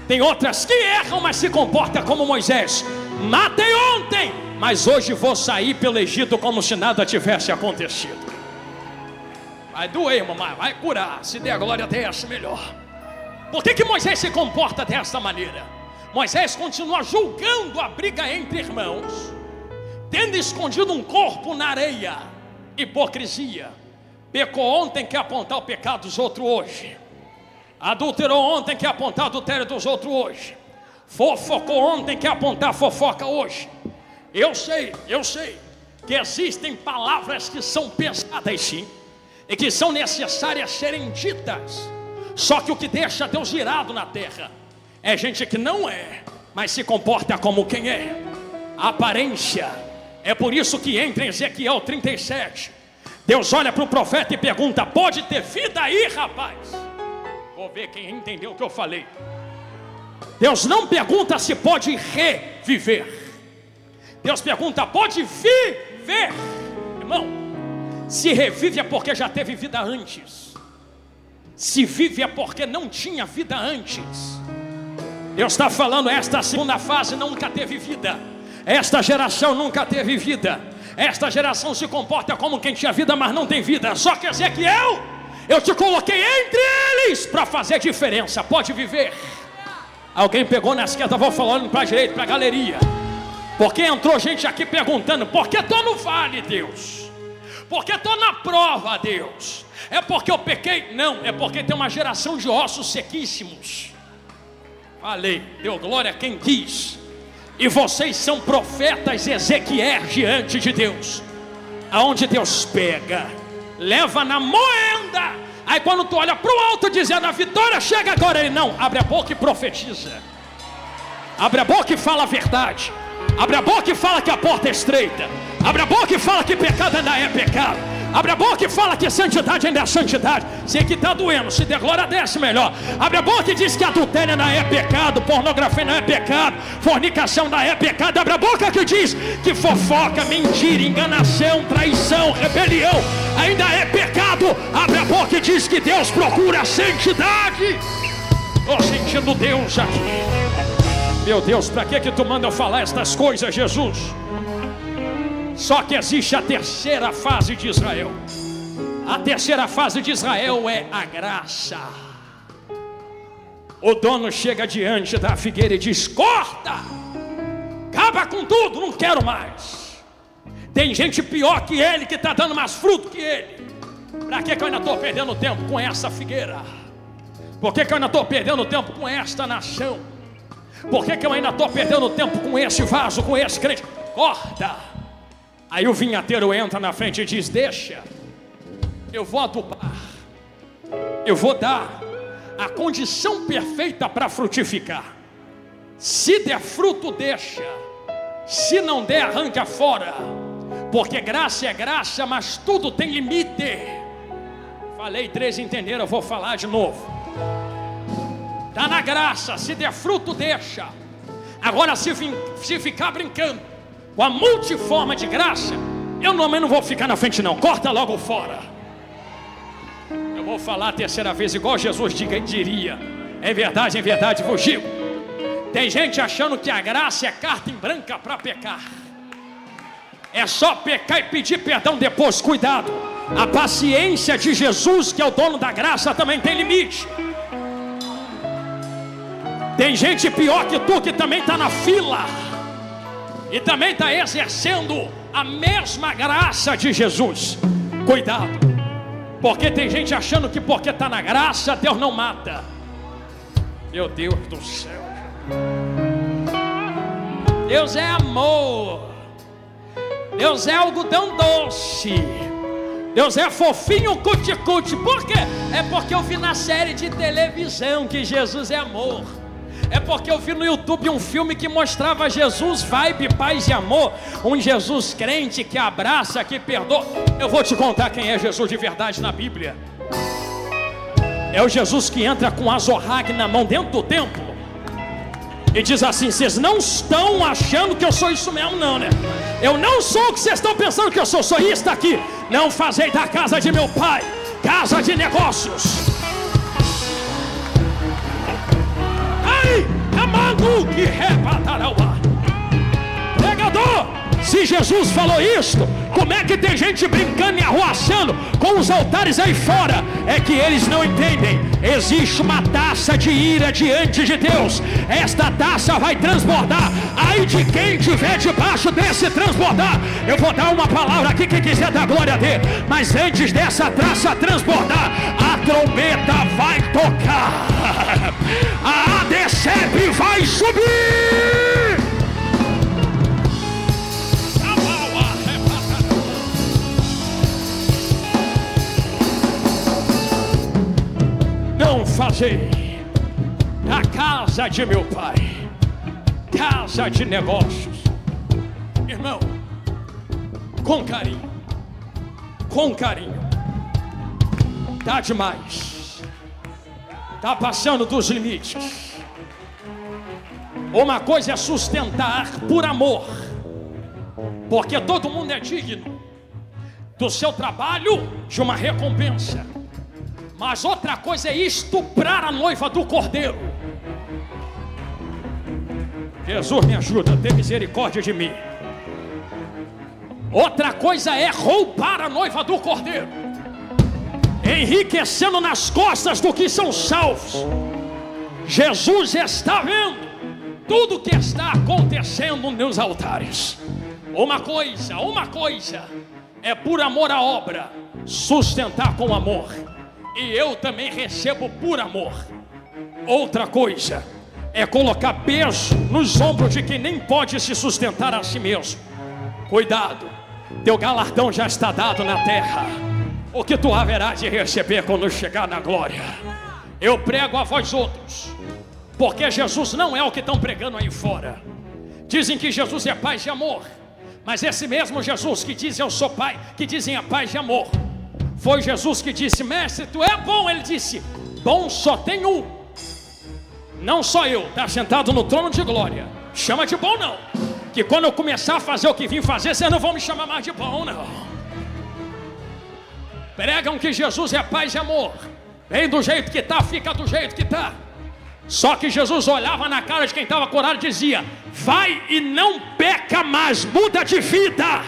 Tem outras que erram, mas se comportam como Moisés. Matei ontem, mas hoje vou sair pelo Egito como se nada tivesse acontecido. Vai doer, mamãe, vai curar. Se der a glória dessa, melhor. Por que Moisés se comporta dessa maneira? Moisés continua julgando a briga entre irmãos, tendo escondido um corpo na areia. Hipocrisia. Pecou ontem, quer apontar o pecado dos outros hoje. Adulterou ontem, quer apontar o adultério dos outros hoje. Fofocou ontem, quer apontar a fofoca hoje. Eu sei que existem palavras que são pesadas, sim, e que são necessárias serem ditas. Só que o que deixa Deus irado na terra é gente que não é, mas se comporta como quem é. Aparência. É por isso que entra em Ezequiel 37. Deus olha para o profeta e pergunta: pode ter vida aí, rapaz? Vou ver quem entendeu o que eu falei. Deus não pergunta se pode reviver. Deus pergunta: pode viver? Irmão, se revive é porque já teve vida antes. Se vive é porque não tinha vida antes. Deus está falando: esta segunda fase nunca teve vida. Esta geração nunca teve vida. Esta geração se comporta como quem tinha vida, mas não tem vida. Só quer dizer que eu te coloquei entre eles para fazer diferença. Pode viver. Alguém pegou na esquerda, vou falar, olhando para a direita, para a galeria. Porque entrou gente aqui perguntando: por que estou no vale, Deus? Porque estou na prova, Deus. É porque eu pequei? Não, é porque tem uma geração de ossos sequíssimos. Falei, deu glória a quem quis. E vocês são profetas Ezequiel diante de Deus. Aonde Deus pega, leva na moenda. Aí quando tu olha para o alto dizendo: a vitória chega agora, ele não. Abre a boca e profetiza. Abre a boca e fala a verdade. Abre a boca e fala que a porta é estreita. Abre a boca e fala que pecado ainda é pecado. Abre a boca e fala que santidade ainda é santidade. Sei que está doendo, se der glória desce, melhor. Abre a boca e diz que adultério ainda é pecado, pornografia ainda é pecado, fornicação ainda é pecado. Abre a boca que diz que fofoca, mentira, enganação, traição, rebelião ainda é pecado. Abre a boca e diz que Deus procura santidade. Estou sentindo Deus aqui. Meu Deus, para que tu manda eu falar estas coisas, Jesus? Só que existe a terceira fase de Israel. A terceira fase de Israel é a graça. O dono chega diante da figueira e diz: corta! Acaba com tudo, não quero mais. Tem gente pior que ele, que está dando mais fruto que ele. Para que eu ainda estou perdendo tempo com essa figueira? Por que eu ainda estou perdendo tempo com esta nação? Por que eu ainda estou perdendo tempo com esse vaso, com esse crente? Corta! Aí o vinhateiro entra na frente e diz: deixa, eu vou adubar, eu vou dar a condição perfeita para frutificar. Se der fruto, deixa. Se não der, arranca fora. Porque graça é graça, mas tudo tem limite. Falei, três entenderam, eu vou falar de novo. Está na graça, se der fruto, deixa. Agora, se ficar brincando com a multiforme de graça, eu não vou ficar na frente não, corta logo fora. Eu vou falar a terceira vez, igual Jesus diria: é verdade, vos digo. Tem gente achando que a graça é carta em branca para pecar. É só pecar e pedir perdão depois, cuidado. A paciência de Jesus, que é o dono da graça, também tem limite. Tem gente pior que tu que também está na fila e também está exercendo a mesma graça de Jesus. Cuidado, porque tem gente achando que porque está na graça, Deus não mata. Meu Deus do céu, Deus é amor, Deus é algodão doce, Deus é fofinho, cuti-cuti. Por quê? É porque eu vi na série de televisão que Jesus é amor. É porque eu vi no YouTube um filme que mostrava Jesus, vibe, paz e amor. Um Jesus crente que abraça, que perdoa. Eu vou te contar quem é Jesus de verdade na Bíblia. É o Jesus que entra com a azorrague na mão dentro do templo e diz assim: vocês não estão achando que eu sou isso mesmo não, né? Eu não sou o que vocês estão pensando que eu sou, só isso daqui. Não fazei da casa de meu pai casa de negócios. Hey! Pregador, se Jesus falou isto, como é que tem gente brincando e arruaçando com os altares aí fora? É que eles não entendem. Existe uma taça de ira diante de Deus. Esta taça vai transbordar. Aí de quem tiver debaixo desse transbordar. Eu vou dar uma palavra aqui, quem quiser dar glória a Deus. Mas antes dessa taça transbordar, a trombeta vai tocar. A ADECEP vai subir. Não fazei da casa de meu pai casa de negócios. Irmão, com carinho, com carinho. Tá demais. Tá passando dos limites. Uma coisa é sustentar por amor, porque todo mundo é digno do seu trabalho, de uma recompensa. Mas outra coisa é estuprar a noiva do cordeiro. Jesus me ajuda, tem misericórdia de mim. Outra coisa é roubar a noiva do cordeiro, enriquecendo nas costas do que são salvos. Jesus está vendo tudo o que está acontecendo nos altares. Uma coisa é por amor à obra, sustentar com amor. E eu também recebo por amor. Outra coisa é colocar peso nos ombros de quem nem pode se sustentar a si mesmo. Cuidado, teu galardão já está dado na terra. O que tu haverás de receber quando chegar na glória? Eu prego a vós outros, porque Jesus não é o que estão pregando aí fora. Dizem que Jesus é paz e amor, mas esse mesmo Jesus que diz eu sou pai, que dizem a paz e amor, foi Jesus que disse, mestre, tu é bom. Ele disse, bom só tem um. Não só eu, está sentado no trono de glória. Chama de bom não, que quando eu começar a fazer o que vim fazer, vocês não vão me chamar mais de bom não. Pregam que Jesus é paz e amor. Vem do jeito que está, fica do jeito que está. Só que Jesus olhava na cara de quem estava curado e dizia, vai e não peca mais, muda de vida.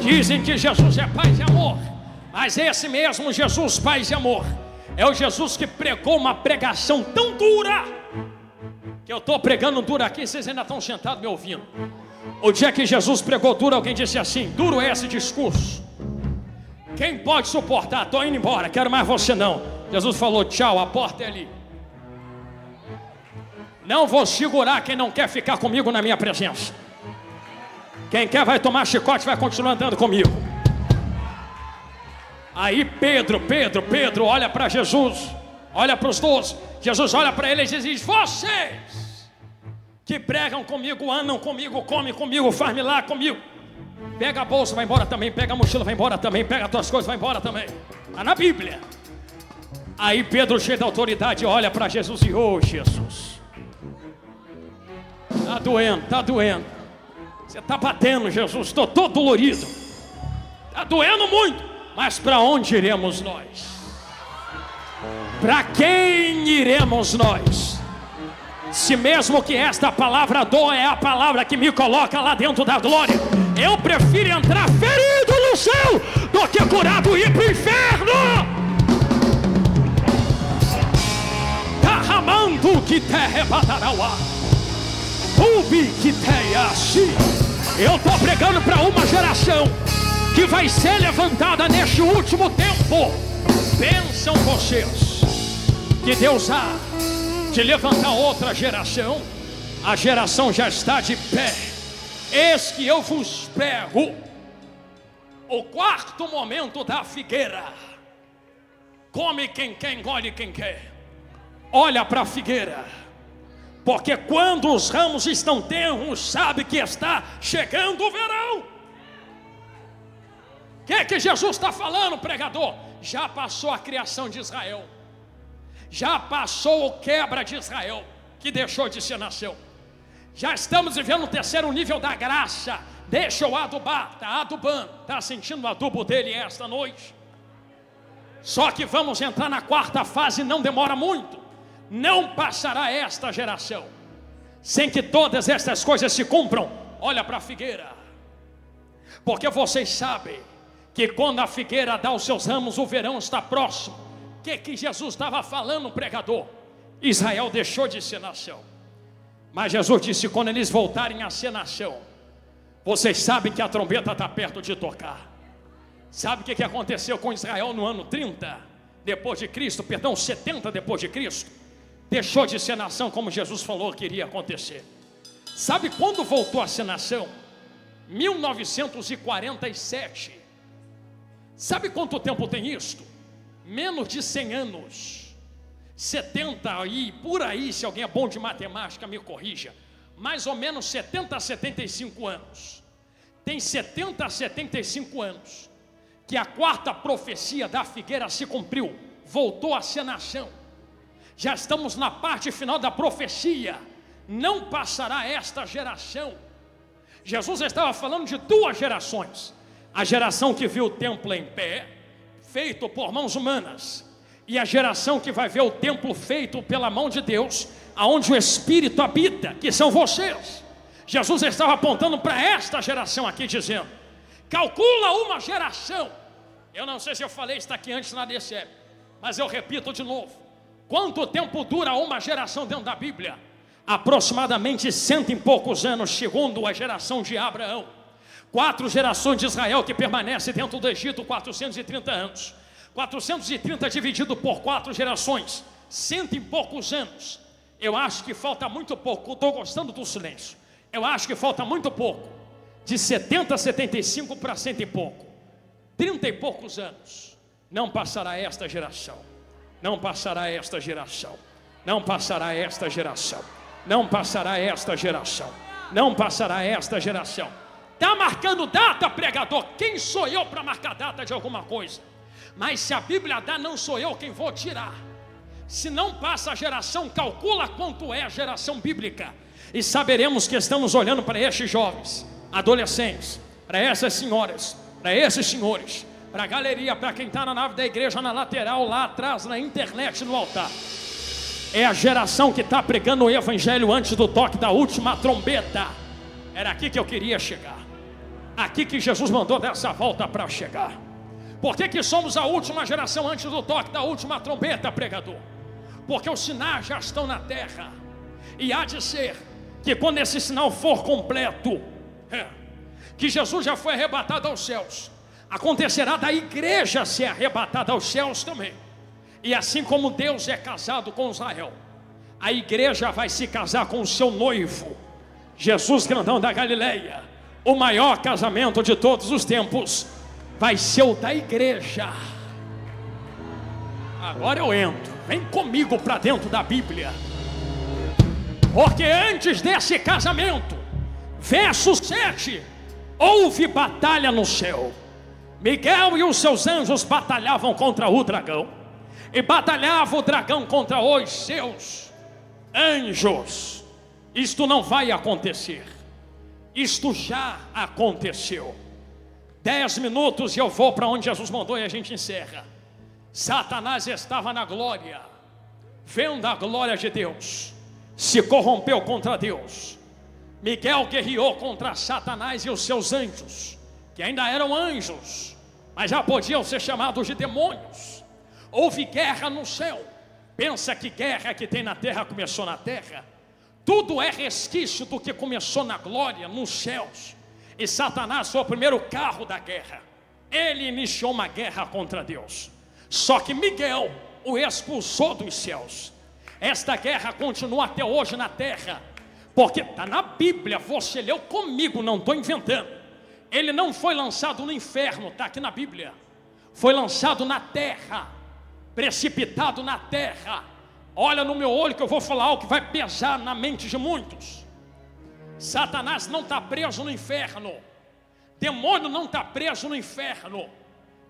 Dizem que Jesus é paz e amor, mas esse mesmo Jesus, paz e amor, é o Jesus que pregou uma pregação tão dura, que eu estou pregando dura aqui, vocês ainda estão sentados me ouvindo. O dia que Jesus pregou dura, alguém disse assim, duro é esse discurso, quem pode suportar? Estou indo embora, quero mais você não. Jesus falou, tchau, a porta é ali. Não vou segurar quem não quer ficar comigo na minha presença. Quem quer vai tomar chicote, vai continuar andando comigo. Aí Pedro olha para Jesus, olha para os 12. Jesus olha para ele e diz, vocês que pregam comigo, andam comigo, comem comigo, faz milagre comigo. Pega a bolsa, vai embora também, pega a mochila, vai embora também, pega as tuas coisas, vai embora também. Está na Bíblia. Aí Pedro, cheio de autoridade, olha para Jesus e, ô Jesus, está doendo, está doendo. Você está batendo, Jesus, estou todo dolorido. Está doendo muito. Mas para onde iremos nós? Para quem iremos nós? Se mesmo que esta palavra doa, é a palavra que me coloca lá dentro da glória. Eu prefiro entrar ferido no céu do que curado e ir para o inferno. Está ramando que terra batarauá. Eu estou pregando para uma geração que vai ser levantada neste último tempo. Pensam vocês que Deus há de levantar outra geração? A geração já está de pé. Eis que eu vos prego o quarto momento da figueira. Come quem quer, engole quem quer. Olha para a figueira, porque quando os ramos estão tenros, sabe que está chegando o verão. O que é que Jesus está falando, pregador? Já passou a criação de Israel. Já passou o quebra de Israel, que deixou de ser nação. Já estamos vivendo o terceiro nível da graça. Deixa eu adubar, está adubando. Está sentindo o adubo dele esta noite. Só que vamos entrar na quarta fase, não demora muito. não passará esta geração sem que todas estas coisas se cumpram. Olha para a figueira, porque vocês sabem que quando a figueira dá os seus ramos, o verão está próximo. O que Jesus estava falando, pregador? Israel deixou de ser nação, mas Jesus disse: quando eles voltarem a ser nação, vocês sabem que a trombeta está perto de tocar. Sabe o que aconteceu com Israel no ano 70 depois de Cristo? Deixou de ser nação, como Jesus falou que iria acontecer. Sabe quando voltou a ser nação? 1947. Sabe quanto tempo tem isto? Menos de 100 anos. 70 aí, por aí, se alguém é bom de matemática, me corrija. Mais ou menos 70 a 75 anos. Tem 70 a 75 anos que a quarta profecia da figueira se cumpriu. Voltou a ser nação. Já estamos na parte final da profecia. Não passará esta geração. Jesus estava falando de duas gerações: a geração que viu o templo em pé, feito por mãos humanas, e a geração que vai ver o templo feito pela mão de Deus, aonde o Espírito habita, que são vocês. Jesus estava apontando para esta geração aqui, dizendo: calcula uma geração. Eu não sei se eu falei isso aqui antes na ADECEP, mas eu repito de novo: quanto tempo dura uma geração dentro da Bíblia? Aproximadamente 100 e poucos anos, segundo a geração de Abraão. 4 gerações de Israel que permanece dentro do Egito, 430 anos. 430 dividido por 4 gerações, 100 e poucos anos. Eu acho que falta muito pouco. Estou gostando do silêncio. Eu acho que falta muito pouco. De 70 a 75 para 100 e pouco. 30 e poucos anos. Não passará esta geração. Não passará esta geração. Não passará esta geração. Não passará esta geração. Não passará esta geração. Está marcando data, pregador? Quem sou eu para marcar data de alguma coisa? Mas se a Bíblia dá, não sou eu quem vou tirar. Se não passa a geração, calcula quanto é a geração bíblica. E saberemos que estamos olhando para estes jovens, adolescentes, para essas senhoras, para esses senhores, para a galeria, para quem está na nave da igreja, na lateral, lá atrás, na internet, no altar. É a geração que está pregando o evangelho antes do toque da última trombeta. Era aqui que eu queria chegar. Aqui que Jesus mandou dessa volta para chegar. Por que que somos a última geração antes do toque da última trombeta, pregador? Porque os sinais já estão na terra. E há de ser que quando esse sinal for completo, que Jesus já foi arrebatado aos céus, acontecerá da igreja ser arrebatada aos céus também. E assim como Deus é casado com Israel, a igreja vai se casar com o seu noivo, Jesus grandão da Galileia. O maior casamento de todos os tempos vai ser o da igreja. Agora eu entro. Vem comigo para dentro da Bíblia. Porque antes desse casamento, verso 7, houve batalha no céu. Miguel e os seus anjos batalhavam contra o dragão, e batalhava o dragão contra os seus anjos. Isto não vai acontecer. Isto já aconteceu. 10 minutos e eu vou para onde Jesus mandou e a gente encerra. Satanás estava na glória, vendo a glória de Deus, se corrompeu contra Deus. Miguel guerreou contra Satanás e os seus anjos, que ainda eram anjos, mas já podiam ser chamados de demônios. Houve guerra no céu. Pensa que guerra que tem na terra começou na terra. Tudo é resquício do que começou na glória, nos céus. E Satanás foi o primeiro carro da guerra. Ele iniciou uma guerra contra Deus. Só que Miguel o expulsou dos céus. Esta guerra continua até hoje na terra. Porque está na Bíblia, você leu comigo, não estou inventando. Ele não foi lançado no inferno, está aqui na Bíblia. Foi lançado na terra, precipitado na terra. Olha no meu olho que eu vou falar algo que vai pesar na mente de muitos. Satanás não está preso no inferno. Demônio não está preso no inferno.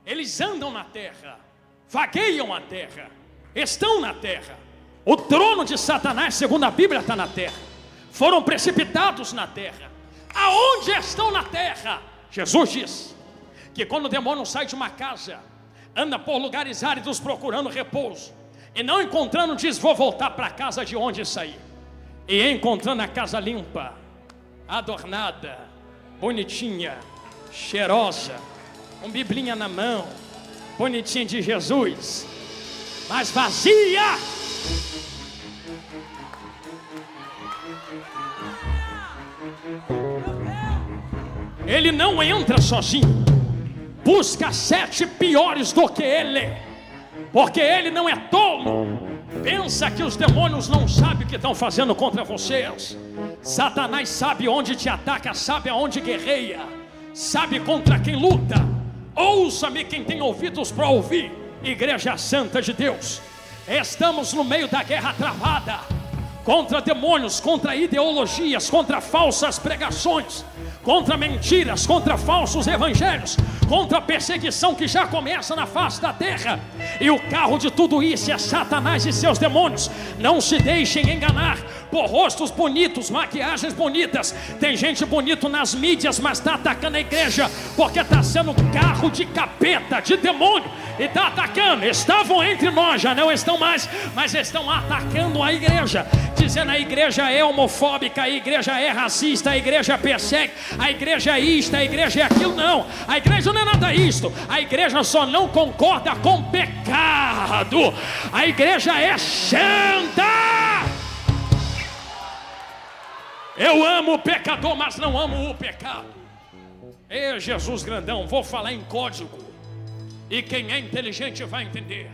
Eles andam na terra, vagueiam a terra, estão na terra. O trono de Satanás, segundo a Bíblia, está na terra. Foram precipitados na terra. Aonde estão na terra? Jesus diz que quando o demônio sai de uma casa, anda por lugares áridos procurando repouso. e não encontrando diz, vou voltar para a casa de onde saí, e encontrando a casa limpa, adornada, bonitinha, cheirosa, com biblinha na mão, bonitinha de Jesus, mas vazia. Ele não entra sozinho, busca 7 piores do que ele, porque ele não é tolo, pensa que os demônios não sabem o que estão fazendo contra vocês. Satanás sabe onde te ataca, sabe aonde guerreia, sabe contra quem luta. Ouça-me quem tem ouvidos para ouvir, Igreja Santa de Deus, estamos no meio da guerra travada, contra demônios, contra ideologias, contra falsas pregações, contra mentiras, contra falsos evangelhos, contra a perseguição que já começa na face da terra. E o carro de tudo isso é Satanás e seus demônios. Não se deixem enganar por rostos bonitos, maquiagens bonitas. Tem gente bonita nas mídias, mas está atacando a igreja, porque está sendo carro de capeta, de demônio, e está atacando. Estavam entre nós, já não estão mais, mas estão atacando a igreja, dizendo a igreja é homofóbica, a igreja é racista, a igreja persegue, a igreja é isto, a igreja é aquilo. Não, a igreja não é nada isto. A igreja só não concorda com pecado. A igreja é santa. Eu amo o pecador, mas não amo o pecado. Ei, Jesus grandão, vou falar em código, e quem é inteligente vai entender.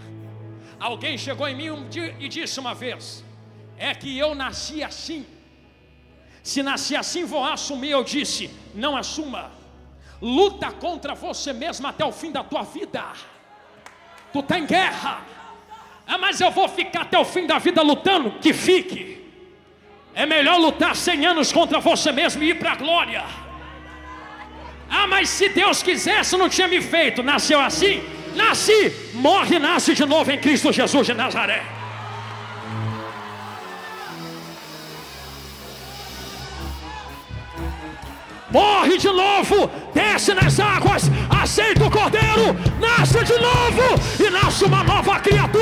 Alguém chegou em mim um dia e disse uma vez, é que eu nasci assim. Se nasci assim, vou assumir. Eu disse, não assuma. Luta contra você mesmo até o fim da tua vida. Tu está em guerra. Ah, mas eu vou ficar até o fim da vida lutando? Que fique. É melhor lutar 100 anos contra você mesmo e ir para a glória. Ah, mas se Deus quisesse, não tinha me feito. Nasceu assim? Nasci. Morre e nasce de novo em Cristo Jesus de Nazaré. Morre de novo, desce nas águas, aceita o Cordeiro, nasce de novo e nasce uma nova criatura.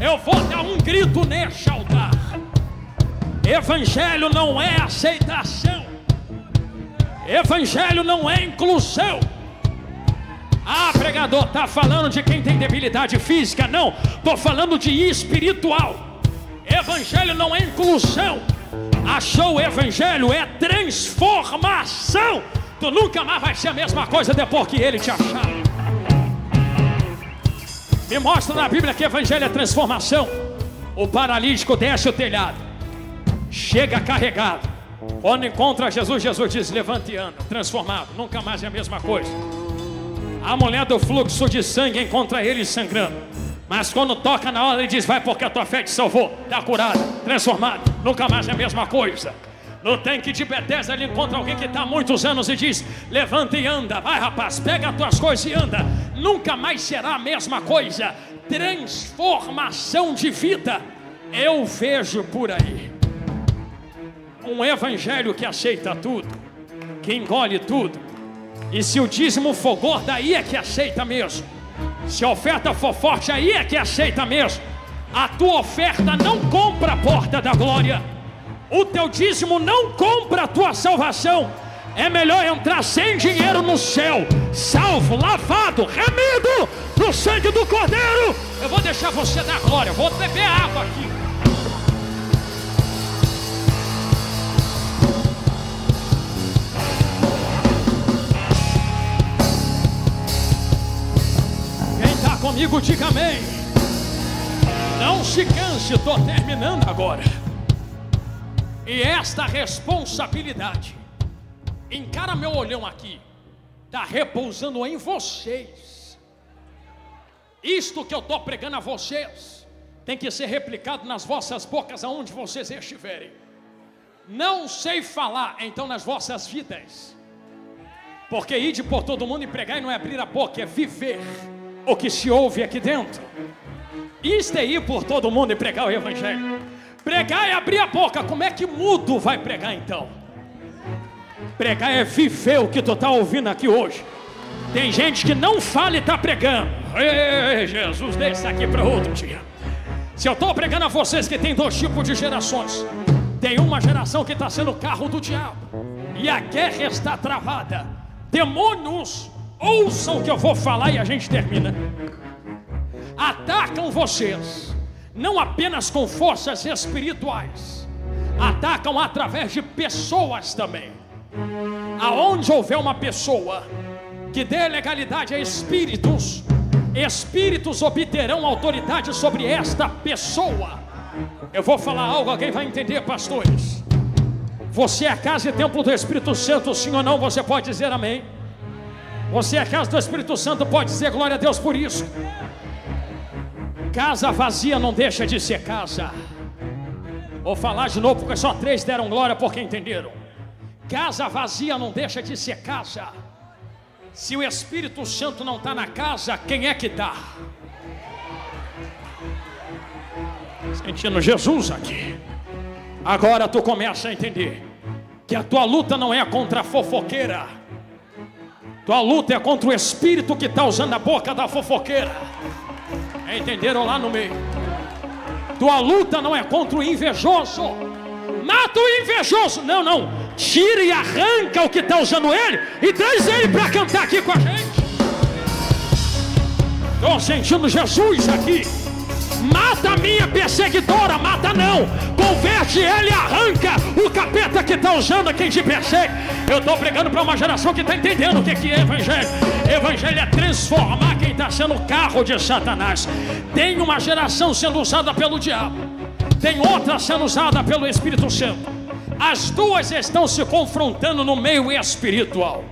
Eu vou dar um grito neste altar. Evangelho não é aceitação. Evangelho não é inclusão. Ah, pregador, tá falando de quem tem debilidade física? Não, tô falando de espiritual. Evangelho não é inclusão. Achou o evangelho é transformação. Tu nunca mais vai ser a mesma coisa depois que ele te achar. Me mostra na Bíblia que evangelho é transformação. O paralítico desce o telhado, chega carregado. Quando encontra Jesus, Jesus diz, levante e anda. Transformado, nunca mais é a mesma coisa. A mulher do fluxo de sangue encontra ele sangrando, mas quando toca na hora ele diz, vai porque a tua fé te salvou. Está curada, transformada, nunca mais é a mesma coisa. No tanque de Bethesda ele encontra alguém que está há muitos anos e diz, levanta e anda, vai rapaz, pega as tuas coisas e anda. Nunca mais será a mesma coisa. Transformação de vida. Eu vejo por aí um evangelho que aceita tudo, que engole tudo. E se o dízimo for gordo, aí é que aceita mesmo. Se a oferta for forte, aí é que aceita mesmo. A tua oferta não compra a porta da glória. O teu dízimo não compra a tua salvação. É melhor entrar sem dinheiro no céu, salvo, lavado, remido no sangue do Cordeiro. Eu vou deixar você dar glória, vou beber água aqui. Comigo, diga amém. Não se canse, estou terminando agora. E esta responsabilidade, encara meu olhão aqui, está repousando em vocês. Isto que eu estou pregando a vocês tem que ser replicado nas vossas bocas, aonde vocês estiverem. Não sei falar, então nas vossas vidas, porque ide por todo mundo e pregar e não é abrir a boca, é viver o que se ouve aqui dentro. Isto é ir por todo mundo e pregar o evangelho. Pregar é abrir a boca. Como é que mudo vai pregar então? Pregar é viver o que tu está ouvindo aqui hoje. Tem gente que não fala e está pregando. Ei, Jesus, deixa aqui para outro dia. Se eu estou pregando a vocês que tem dois tipos de gerações. Tem uma geração que está sendo carro do diabo. E a guerra está travada. Demônios, ouçam o que eu vou falar e a gente termina. Atacam vocês, não apenas com forças espirituais. Atacam através de pessoas também. Aonde houver uma pessoa que dê legalidade a espíritos, espíritos obterão autoridade sobre esta pessoa. Eu vou falar algo, alguém vai entender, pastores. Você é a casa e templo do Espírito Santo, sim ou não? Você pode dizer amém. Você é a casa do Espírito Santo, pode dizer glória a Deus por isso. Casa vazia não deixa de ser casa. Vou falar de novo, porque só 3 deram glória porque entenderam. Casa vazia não deixa de ser casa. Se o Espírito Santo não está na casa, quem é que está? Sentindo Jesus aqui. Agora tu começa a entender que a tua luta não é contra a fofoqueira. Tua luta é contra o espírito que está usando a boca da fofoqueira. Entenderam lá no meio? Tua luta não é contra o invejoso. Mata o invejoso. Não, não. Tira e arranca o que está usando ele e traz ele para cantar aqui com a gente. Estou sentindo Jesus aqui. Mata a minha perseguidora. Mata não. Converte ele e arranca o capeta que está usando quem te persegue. Eu estou pregando para uma geração que está entendendo o que é evangelho. Evangelho é transformar quem está sendo o carro de Satanás. Tem uma geração sendo usada pelo diabo. Tem outra sendo usada pelo Espírito Santo. As duas estão se confrontando no meio espiritual.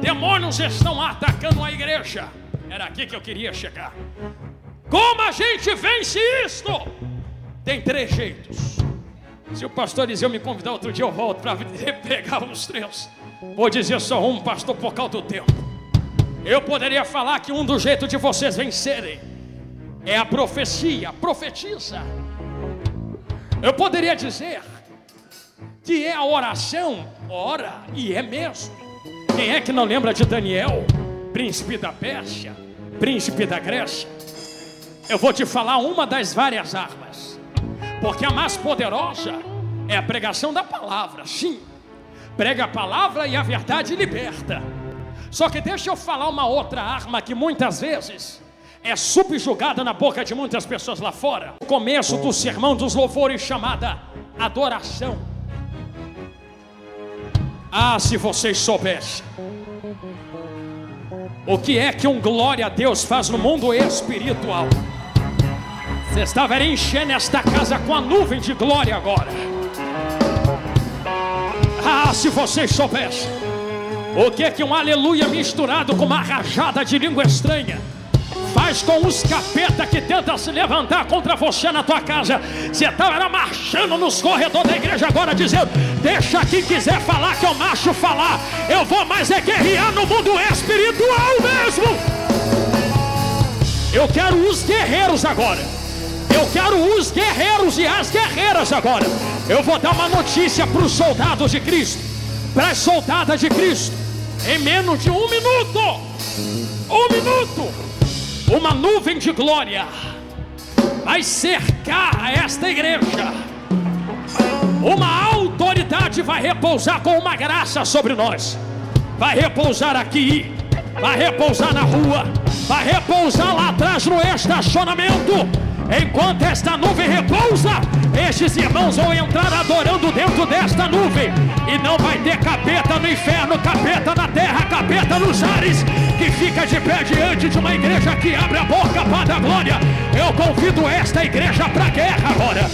Demônios estão atacando a igreja. Era aqui que eu queria chegar. Como a gente vence isto? Tem 3 jeitos. Se o pastor Eliseu me convidar outro dia, eu volto para pegar os 3. Vou dizer só um, pastor, por causa do tempo. Eu poderia falar que um dos jeitos de vocês vencerem é a profecia, profetiza. Eu poderia dizer que é a oração, ora, e é mesmo. Quem é que não lembra de Daniel, príncipe da Pérsia, príncipe da Grécia? Eu vou te falar uma das várias armas, porque a mais poderosa é a pregação da palavra, sim. Prega a palavra e a verdade liberta. Só que deixa eu falar uma outra arma que muitas vezes é subjugada na boca de muitas pessoas lá fora. O começo do sermão dos louvores chamada adoração. Ah, se vocês soubessem o que é que um glória a Deus faz no mundo espiritual. Vocês estavam enchendo esta casa com a nuvem de glória agora. Ah, se vocês soubessem o que é que um aleluia misturado com uma rajada de língua estranha faz com os capeta que tenta se levantar contra você na tua casa. Você estava marchando nos corredores da igreja agora dizendo: deixa quem quiser falar que eu macho falar. Eu vou mais é guerrear no mundo espiritual mesmo. Eu quero os guerreiros agora. Eu quero os guerreiros e as guerreiras agora. Eu vou dar uma notícia para os soldados de Cristo, para as soldadas de Cristo. Em menos de um minuto, uma nuvem de glória vai cercar esta igreja. Uma autoridade vai repousar com uma graça sobre nós. Vai repousar aqui, vai repousar na rua, vai repousar lá atrás no estacionamento. Enquanto esta nuvem repousa, estes irmãos vão entrar adorando dentro desta nuvem. E não vai ter capeta no inferno, capeta na terra, capeta nos ares, que fica de pé diante de uma igreja que abre a boca para dar glória. Eu convido esta igreja para a guerra agora.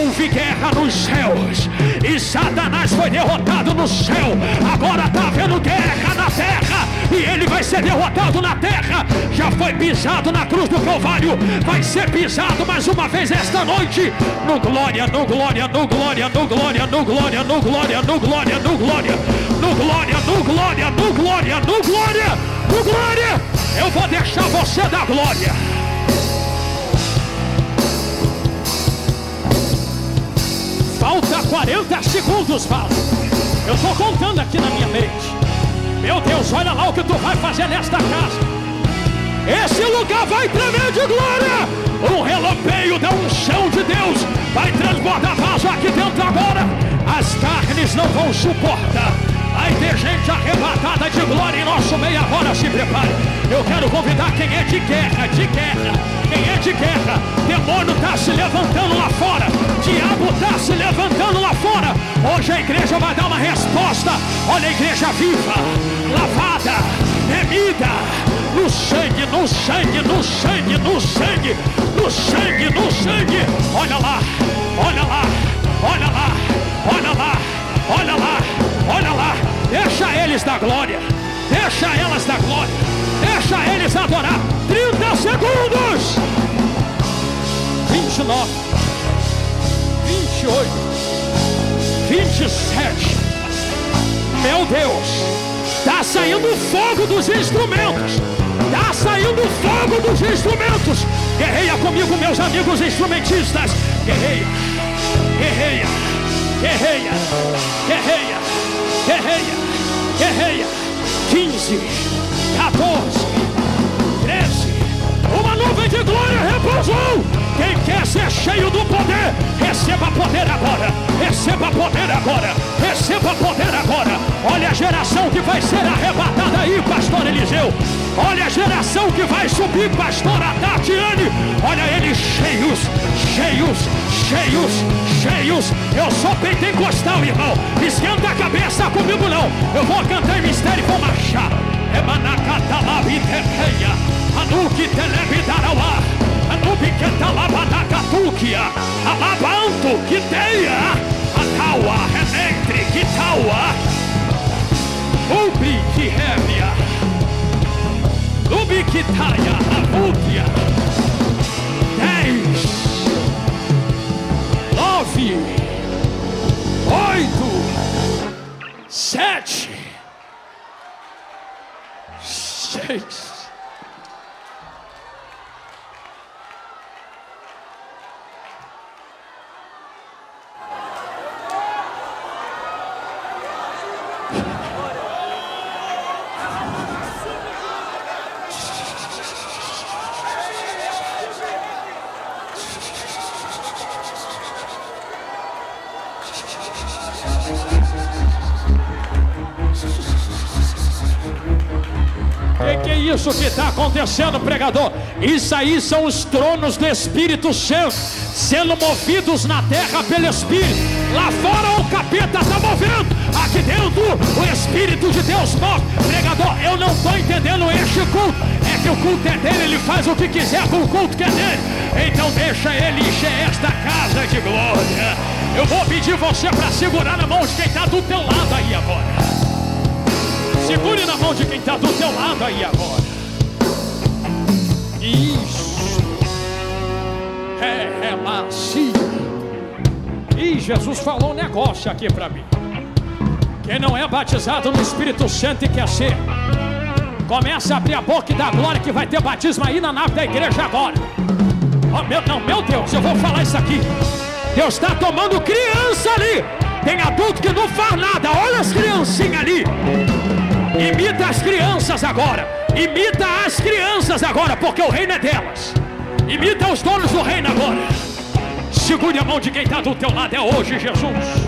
Houve guerra nos céus e Satanás foi derrotado no céu. Agora está havendo guerra na terra e ele vai ser derrotado na terra. Já foi pisado na cruz do Calvário, vai ser pisado mais uma vez esta noite. No glória, no glória, no glória, no glória, no glória, no glória, no glória, no glória, no glória, no glória, no glória, no glória, no glória. Eu vou deixar você dar glória. Falta 40 segundos, fala. Eu estou contando aqui na minha mente. Meu Deus, olha lá o que tu vai fazer nesta casa. Esse lugar vai tremer de glória. Um relampeio da unção de Deus vai transbordar vaso aqui dentro agora. As carnes não vão suportar. Vai ter gente arrebatada de glória em nosso meio agora, se prepare. Eu quero convidar quem é de guerra, de guerra. Quem é de guerra? Demônio está se levantando lá fora. Diabo está se levantando lá fora. Hoje a igreja vai dar uma resposta. Olha a igreja viva, lavada, remida. No sangue, no sangue, no sangue, no sangue, no sangue, no sangue. Olha lá, olha lá, olha lá, olha lá, olha lá, olha lá. Deixa eles dar glória, deixa elas dar glória, deixa eles adorar. 30 segundos. 29, 28, 27. Meu Deus. Está saindo fogo dos instrumentos. Está saindo fogo dos instrumentos. Guerreia comigo, meus amigos instrumentistas. Guerreia, guerreia, guerreia, guerreia, guerreia, guerreia. 15, 14, 13. Uma nuvem de glória repousou. Quem quer ser cheio do poder, receba poder agora. Receba poder agora. Receba poder agora. Olha a geração que vai ser arrebatada aí, pastor Eliseu. Olha a geração que vai subir, pastora Tatiane. Olha eles cheios, cheios, cheios, cheios. Eu sou pentecostal, irmão. Esquenta a cabeça comigo não. Eu vou cantar em mistério e vou marchar. É manacatalabidepeia. Anuque televidarauá, anuque catalabadacatuquia, alabanto, quiteia, ataua, renentre, quitaua, ubi, quihemia, ubi, quitaia, abuquia. 10, 9, 8, 7, 6. Isso que está acontecendo, pregador. Isso aí são os tronos do Espírito Santo sendo movidos na terra pelo Espírito. Lá fora o capeta está movendo, aqui dentro o Espírito de Deus move. Pregador, eu não estou entendendo este culto. É que o culto é dele, ele faz o que quiser com o culto que é dele. Então deixa ele encher esta casa de glória. Eu vou pedir você para segurar na mão de quem está do teu lado aí agora. Segure na mão de quem está do teu lado aí agora. Isso. É macia. Ih, Jesus falou um negócio aqui para mim. Quem não é batizado no Espírito Santo e quer ser, começa a abrir a boca e dar glória que vai ter batismo aí na nave da igreja agora. Oh, meu Deus, eu vou falar isso aqui. Deus está tomando criança ali. Tem adulto que não faz nada. Olha as criancinhas ali. Imita as crianças agora. Imita as crianças agora, porque o reino é delas. Imita os donos do reino agora. Segure a mão de quem está do teu lado. É hoje, Jesus.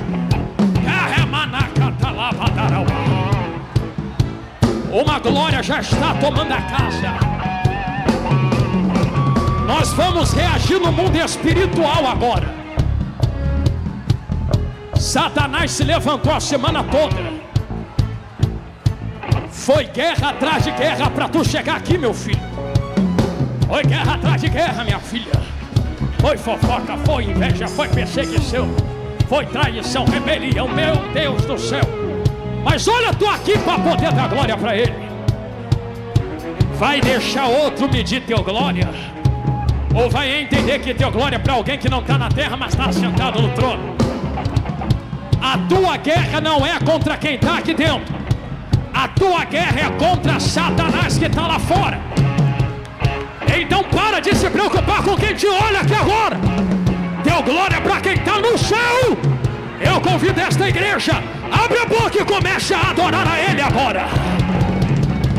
Uma glória já está tomando a casa. Nós vamos reagir no mundo espiritual agora. Satanás se levantou a semana toda. Foi guerra atrás de guerra para tu chegar aqui, meu filho. Foi guerra atrás de guerra, minha filha. Foi fofoca, foi inveja, foi perseguição, foi traição, rebelião, meu Deus do céu. Mas olha, tô aqui para poder dar glória para ele. Vai deixar outro medir teu glória? Ou vai entender que teu glória é para alguém que não está na terra, mas está sentado no trono? A tua guerra não é contra quem está aqui dentro. A tua guerra é contra Satanás que está lá fora. Então para de se preocupar com quem te olha aqui agora. Teu glória é para quem está no céu. Eu ouvir desta igreja, abre a boca e comece a adorar a Ele agora.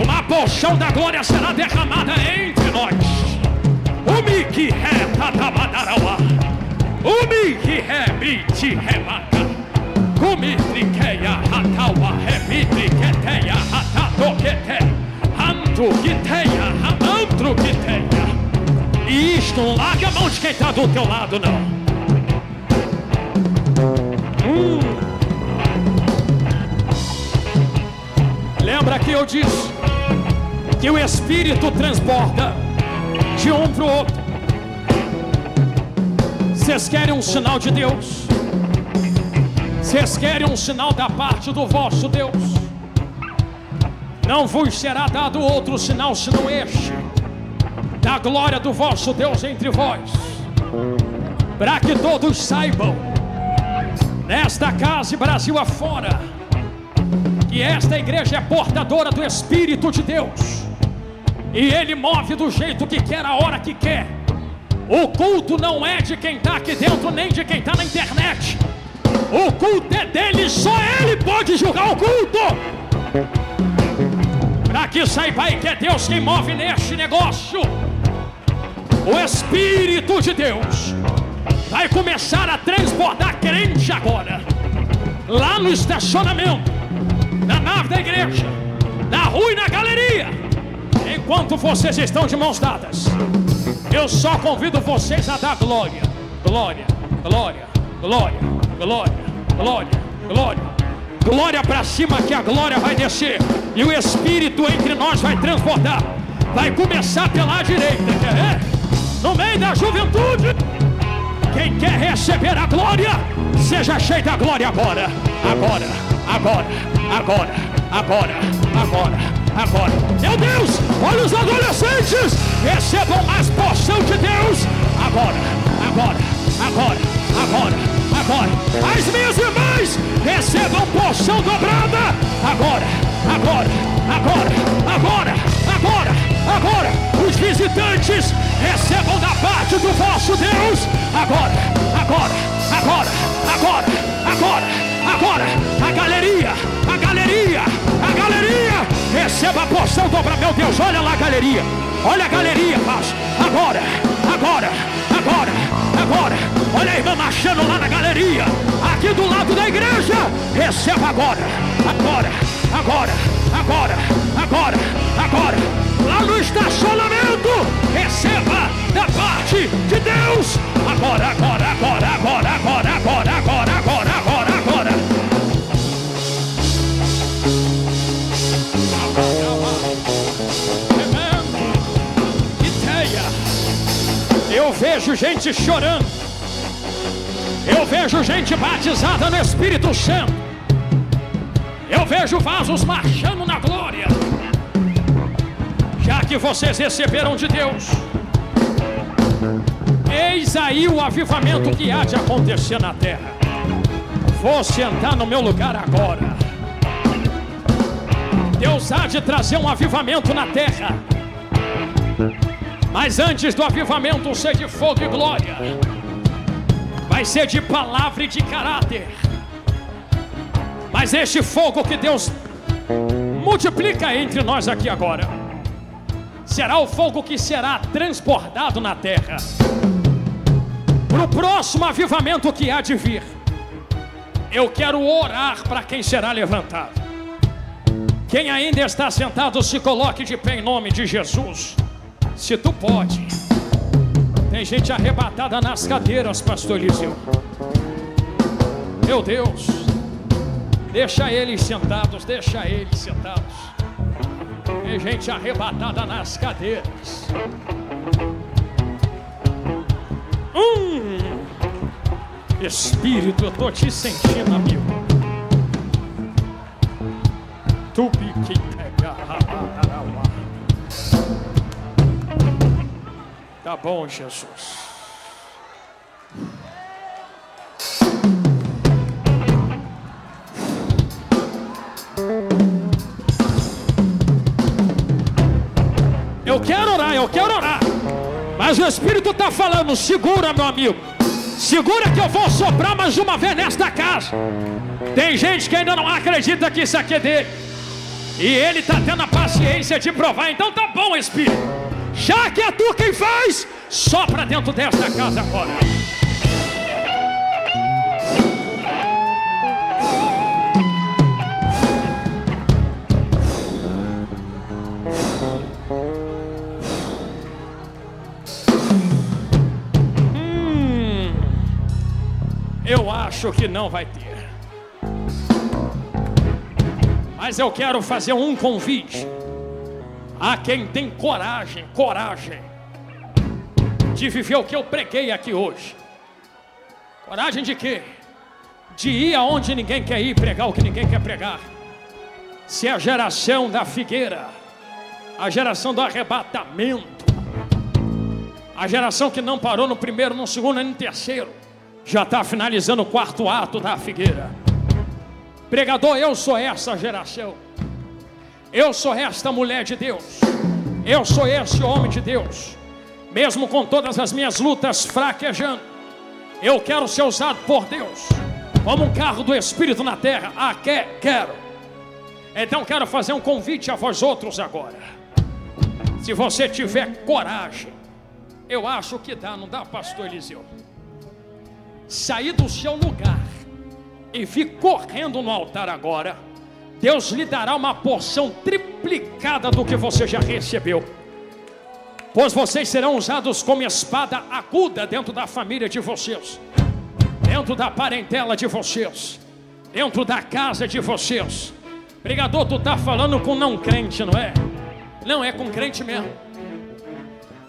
Uma porção da glória será derramada entre nós. E isto não larga a mão de quem está do teu lado, não. Lembra que eu disse que o Espírito transborda de um para o outro. Vocês querem um sinal de Deus? Vocês querem um sinal da parte do vosso Deus? Não vos será dado outro sinal senão este, da glória do vosso Deus entre vós, para que todos saibam, nesta casa e Brasil afora, que esta igreja é portadora do Espírito de Deus, e Ele move do jeito que quer, a hora que quer. O culto não é de quem está aqui dentro, nem de quem está na internet. O culto é dele, só Ele pode julgar o culto. Para que saiba aí que é Deus quem move neste negócio. O Espírito de Deus vai começar a transbordar crente agora. Lá no estacionamento, na nave da igreja, na rua e na galeria. Enquanto vocês estão de mãos dadas, eu só convido vocês a dar glória, glória, glória, glória, glória, glória, glória, glória para cima, que a glória vai descer e o Espírito entre nós vai transbordar. Vai começar pela direita, no meio da juventude. Quem quer receber a glória, seja cheio da glória agora, agora, agora, agora, agora, agora. Agora, meu Deus, olha os adolescentes, recebam mais porção de Deus agora, agora, agora, agora, agora. As minhas irmãs, recebam porção dobrada agora, agora, agora, agora, agora, agora. Os visitantes, recebam da parte do vosso Deus agora, agora, agora, agora, agora, agora. A galeria, a galeria, a galeria, receba a porção dobra, meu Deus. Olha lá a galeria, olha a galeria, faz agora, agora, agora, agora. Olha a irmã marchando lá na galeria, aqui do lado da igreja. Receba agora, agora, agora, agora, agora, agora. Lá no estacionamento, receba da parte de Deus agora, agora, agora, agora, agora, agora, agora, agora, agora, agora. Eu vejo gente chorando, eu vejo gente batizada no Espírito Santo, eu vejo vasos marchando na glória. Já que vocês receberam de Deus, eis aí o avivamento que há de acontecer na terra. Vou sentar no meu lugar agora. Deus há de trazer um avivamento na terra. Mas antes do avivamento ser de fogo e glória, vai ser de palavra e de caráter. Mas este fogo que Deus multiplica entre nós aqui agora, será o fogo que será transportado na terra, para o próximo avivamento que há de vir. Eu quero orar para quem será levantado. Quem ainda está sentado, se coloque de pé em nome de Jesus. Se tu pode. Tem gente arrebatada nas cadeiras, pastor Eliseu. Meu Deus. Deixa eles sentados, deixa eles sentados. Tem gente arrebatada nas cadeiras. Espírito, eu tô te sentindo, amigo. Tu que pega a tá bom, Jesus. Eu quero orar, mas o Espírito está falando, segura, meu amigo. Segura que eu vou soprar mais uma vez nesta casa. Tem gente que ainda não acredita que isso aqui é dele, e ele está tendo a paciência de provar. Então tá bom, Espírito, já que é tu quem faz, sopra dentro desta casa agora. Eu acho que não vai ter. Mas eu quero fazer um convite a quem tem coragem de viver o que eu preguei aqui hoje. Coragem de quê? De ir aonde ninguém quer ir, pregar o que ninguém quer pregar. Se a geração da figueira, a geração do arrebatamento, a geração que não parou no primeiro, no segundo nem no terceiro, já está finalizando o quarto ato da figueira. Pregador, eu sou essa geração, eu sou esta mulher de Deus, eu sou esse homem de Deus, mesmo com todas as minhas lutas fraquejando, eu quero ser usado por Deus, como um carro do Espírito na terra. Quero. Então quero fazer um convite a vós outros agora. Se você tiver coragem, eu acho que dá, não dá, pastor Eliseu? Sair do seu lugar e vir correndo no altar agora. Deus lhe dará uma porção triplicada do que você já recebeu, pois vocês serão usados como espada aguda dentro da família de vocês, dentro da parentela de vocês, dentro da casa de vocês. Pregador, tu tá falando com não crente, não é? Não, é com crente mesmo.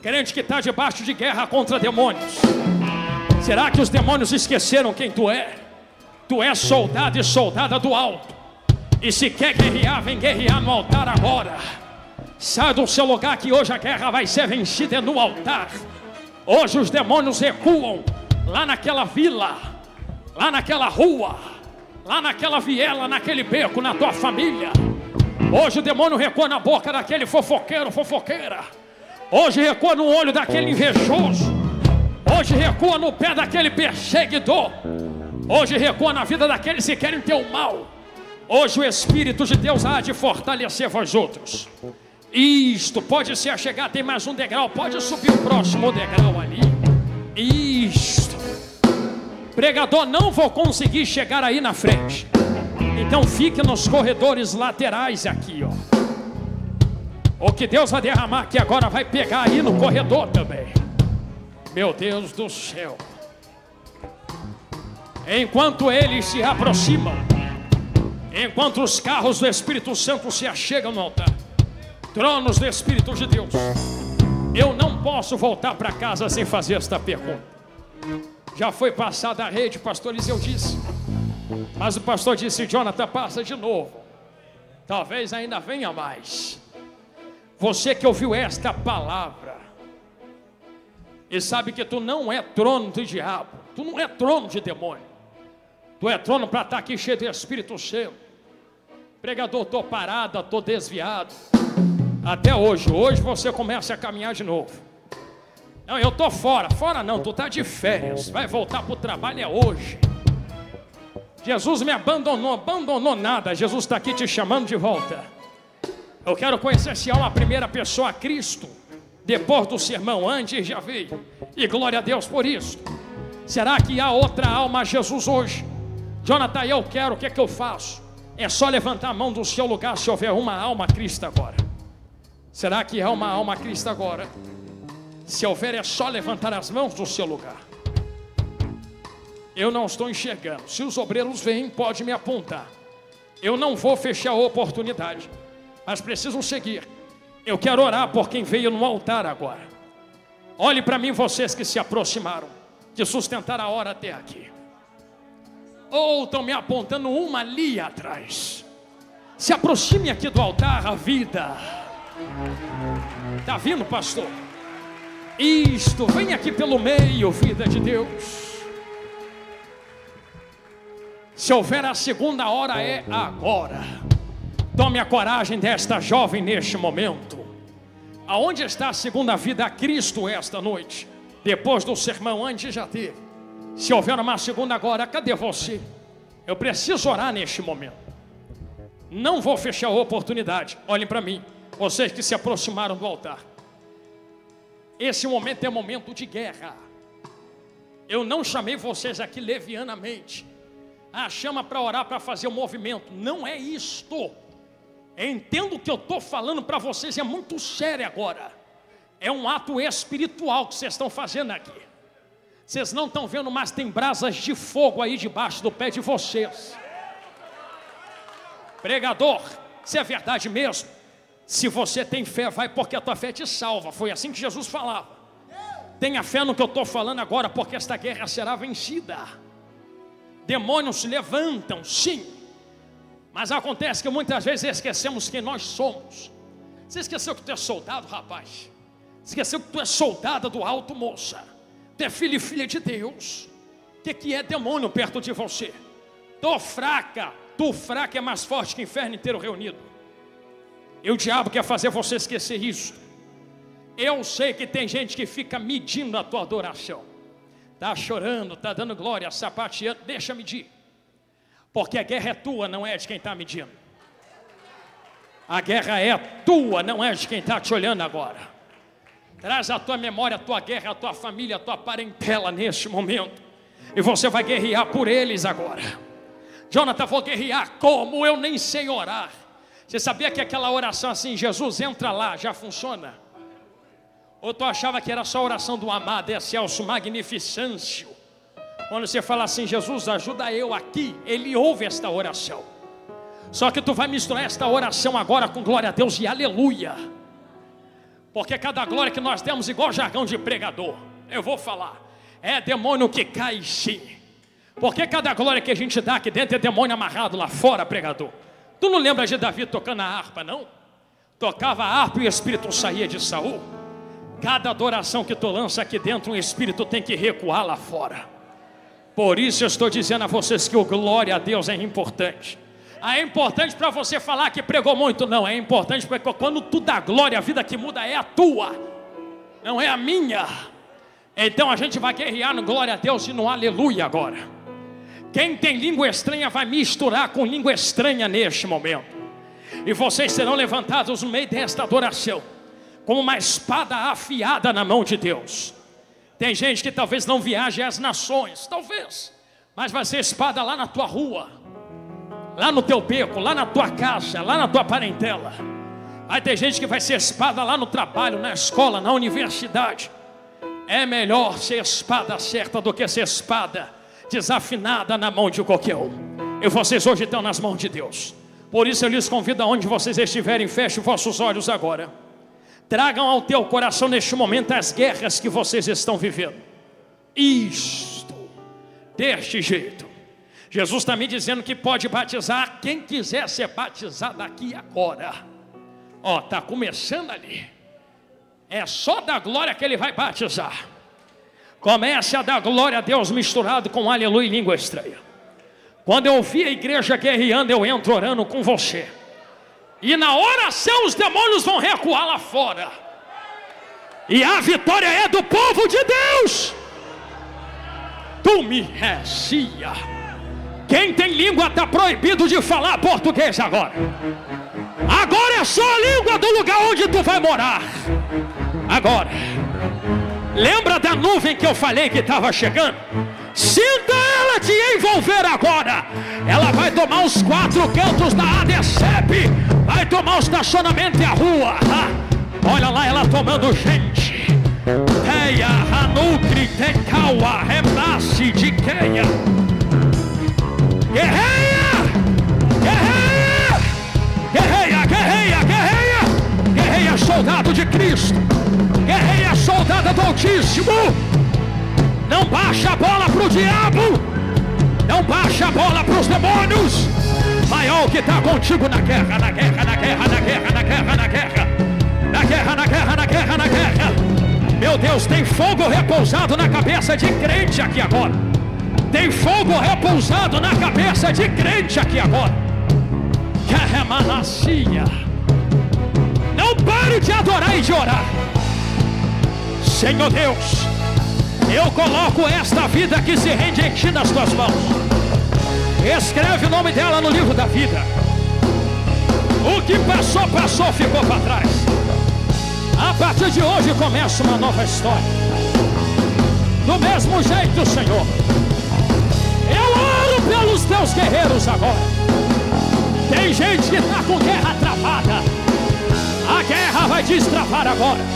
Crente que tá debaixo de guerra contra demônios. Será que os demônios esqueceram quem tu é? Tu és soldado e soldada do alto. E se quer guerrear, vem guerrear no altar agora. Sai do seu lugar que hoje a guerra vai ser vencida no altar. Hoje os demônios recuam lá naquela vila, lá naquela rua, lá naquela viela, naquele beco, na tua família. Hoje o demônio recua na boca daquele fofoqueiro, fofoqueira. Hoje recua no olho daquele invejoso. Hoje recua no pé daquele perseguidor. Hoje recua na vida daqueles que querem teu mal. Hoje o Espírito de Deus há de fortalecer vós outros. Isto, pode ser a chegar, tem mais um degrau, pode subir o próximo degrau ali. Isto. Pregador, não vou conseguir chegar aí na frente. Então fique nos corredores laterais aqui, ó. O que Deus vai derramar aqui agora vai pegar aí no corredor também. Meu Deus do céu. Enquanto eles se aproximam, enquanto os carros do Espírito Santo se achegam no altar, tronos do Espírito de Deus, eu não posso voltar para casa sem fazer esta pergunta. Já foi passada a rede, pastor Eliseu disse, mas o pastor disse, Jonathan, passa de novo, talvez ainda venha mais. Você que ouviu esta palavra e sabe que tu não é trono do diabo, tu não é trono de demônio, tu é trono para estar aqui cheio de Espírito Santo. Pregador, estou parada, estou desviado até hoje. Hoje você começa a caminhar de novo. Não, eu estou fora. Fora não, tu está de férias, vai voltar para o trabalho é hoje. Jesus me abandonou, abandonou nada. Jesus está aqui te chamando de volta. Eu quero conhecer se há uma primeira pessoa a Cristo. Depois do sermão, antes já veio, e glória a Deus por isso. Será que há outra alma a Jesus hoje? Jonathan, eu quero, o que é que eu faço? É só levantar a mão do seu lugar se houver uma alma crista agora. Será que há uma alma crista agora? Se houver, é só levantar as mãos do seu lugar. Eu não estou enxergando. Se os obreiros vêm, pode me apontar. Eu não vou fechar a oportunidade, mas precisam seguir. Eu quero orar por quem veio no altar agora. Olhe para mim, vocês que se aproximaram, que sustentaram a hora até aqui. Ou estão me apontando uma ali atrás. Se aproxime aqui do altar, a vida. Está vindo, pastor? Isto, vem aqui pelo meio, vida de Deus. Se houver a segunda hora, é agora. Tome a coragem desta jovem neste momento. Aonde está a segunda vida a Cristo esta noite? Depois do sermão, antes já teve. Se houver uma segunda agora, cadê você? Eu preciso orar neste momento. Não vou fechar a oportunidade. Olhem para mim, vocês que se aproximaram do altar. Esse momento é momento de guerra. Eu não chamei vocês aqui levianamente. Ah, chama para orar, para fazer o movimento. Não é isto. Entendo o que eu estou falando para vocês, é muito sério agora. É um ato espiritual que vocês estão fazendo aqui. Vocês não estão vendo, mas tem brasas de fogo aí debaixo do pé de vocês. Pregador, se é verdade mesmo, se você tem fé, vai, porque a tua fé te salva. Foi assim que Jesus falava. Tenha fé no que eu estou falando agora, porque esta guerra será vencida. Demônios se levantam, sim. Mas acontece que muitas vezes esquecemos quem nós somos. Você esqueceu que tu é soldado, rapaz? Esqueceu que tu é soldada do alto, moça? É filho e filha de Deus. O que é demônio perto de você? Tô fraca, tu fraca é mais forte que o inferno inteiro reunido. E o diabo quer fazer você esquecer isso. Eu sei que tem gente que fica medindo a tua adoração. Tá chorando, tá dando glória, sapateando, deixa medir. Porque a guerra é tua, não é de quem está medindo. A guerra é tua, não é de quem está te olhando agora. Traz a tua memória, a tua guerra, a tua família, a tua parentela neste momento. E você vai guerrear por eles agora. Jonathan, vou guerrear como? Eu nem sei orar. Você sabia que aquela oração assim, Jesus entra lá, já funciona? Ou tu achava que era só a oração do amado, excelso, magnificêncio? Quando você fala assim, Jesus ajuda eu aqui, ele ouve esta oração. Só que tu vai misturar esta oração agora com glória a Deus e aleluia. Porque cada glória que nós temos, igual jargão de pregador, eu vou falar, é demônio que cai sim. Porque cada glória que a gente dá aqui dentro é demônio amarrado lá fora, pregador. Tu não lembra de Davi tocando a harpa, não? Tocava a harpa e o espírito saía de Saul. Cada adoração que tu lança aqui dentro, um espírito tem que recuar lá fora. Por isso eu estou dizendo a vocês que o glória a Deus é importante. Ah, é importante para você falar que pregou muito? Não, é importante porque quando tu dá glória, a vida que muda é a tua, não é a minha. Então a gente vai guerrear no glória a Deus e no aleluia agora. Quem tem língua estranha vai misturar com língua estranha neste momento. E vocês serão levantados no meio desta adoração, como uma espada afiada na mão de Deus. Tem gente que talvez não viaje às nações, talvez, mas vai ser espada lá na tua rua, lá no teu beco, lá na tua casa, lá na tua parentela. Vai ter gente que vai ser espada lá no trabalho, na escola, na universidade. É melhor ser espada certa do que ser espada desafinada na mão de qualquer um. E vocês hoje estão nas mãos de Deus. Por isso eu lhes convido, aonde vocês estiverem, fechem vossos olhos agora. Tragam ao teu coração neste momento as guerras que vocês estão vivendo. Isto, deste jeito. Jesus está me dizendo que pode batizar quem quiser ser batizado aqui agora. Ó, está começando ali. É só da glória que ele vai batizar. Comece a dar glória a Deus misturado com aleluia e língua estranha. Quando eu vi a igreja guerreando, eu entro orando com você. E na oração os demônios vão recuar lá fora. E a vitória é do povo de Deus. Tu me recia. Quem tem língua está proibido de falar português agora. Agora é só a língua do lugar onde tu vai morar. Agora. Lembra da nuvem que eu falei que estava chegando? Sinta ela te envolver agora. Ela vai tomar os quatro cantos da ADECEP. Vai tomar o estacionamento e a rua. Ah, olha lá ela tomando gente. Teia, Hanutri, Tekawa, Rebasse de Keia. Guerreia! Guerreia! Guerreia, guerreia, guerreia! Guerreia, soldado de Cristo! Guerreia, soldada do Altíssimo! Não baixa a bola para o diabo! Não baixa a bola para os demônios! Maior que está contigo na guerra, na guerra, na guerra, na guerra, na guerra, na guerra! Na guerra, na guerra, na guerra, na guerra! Meu Deus, tem fogo repousado na cabeça de crente aqui agora! Tem fogo repousado na cabeça de crente aqui agora. Não pare de adorar e de orar. Senhor Deus, Eu coloco esta vida que se rende em ti nas tuas mãos. Escreve o nome dela no livro da vida. O que passou, passou, ficou para trás. A partir de hoje começa uma nova história. Do mesmo jeito, Senhor, eu oro pelos teus guerreiros agora. Tem gente que está com guerra travada. A guerra vai destravar agora.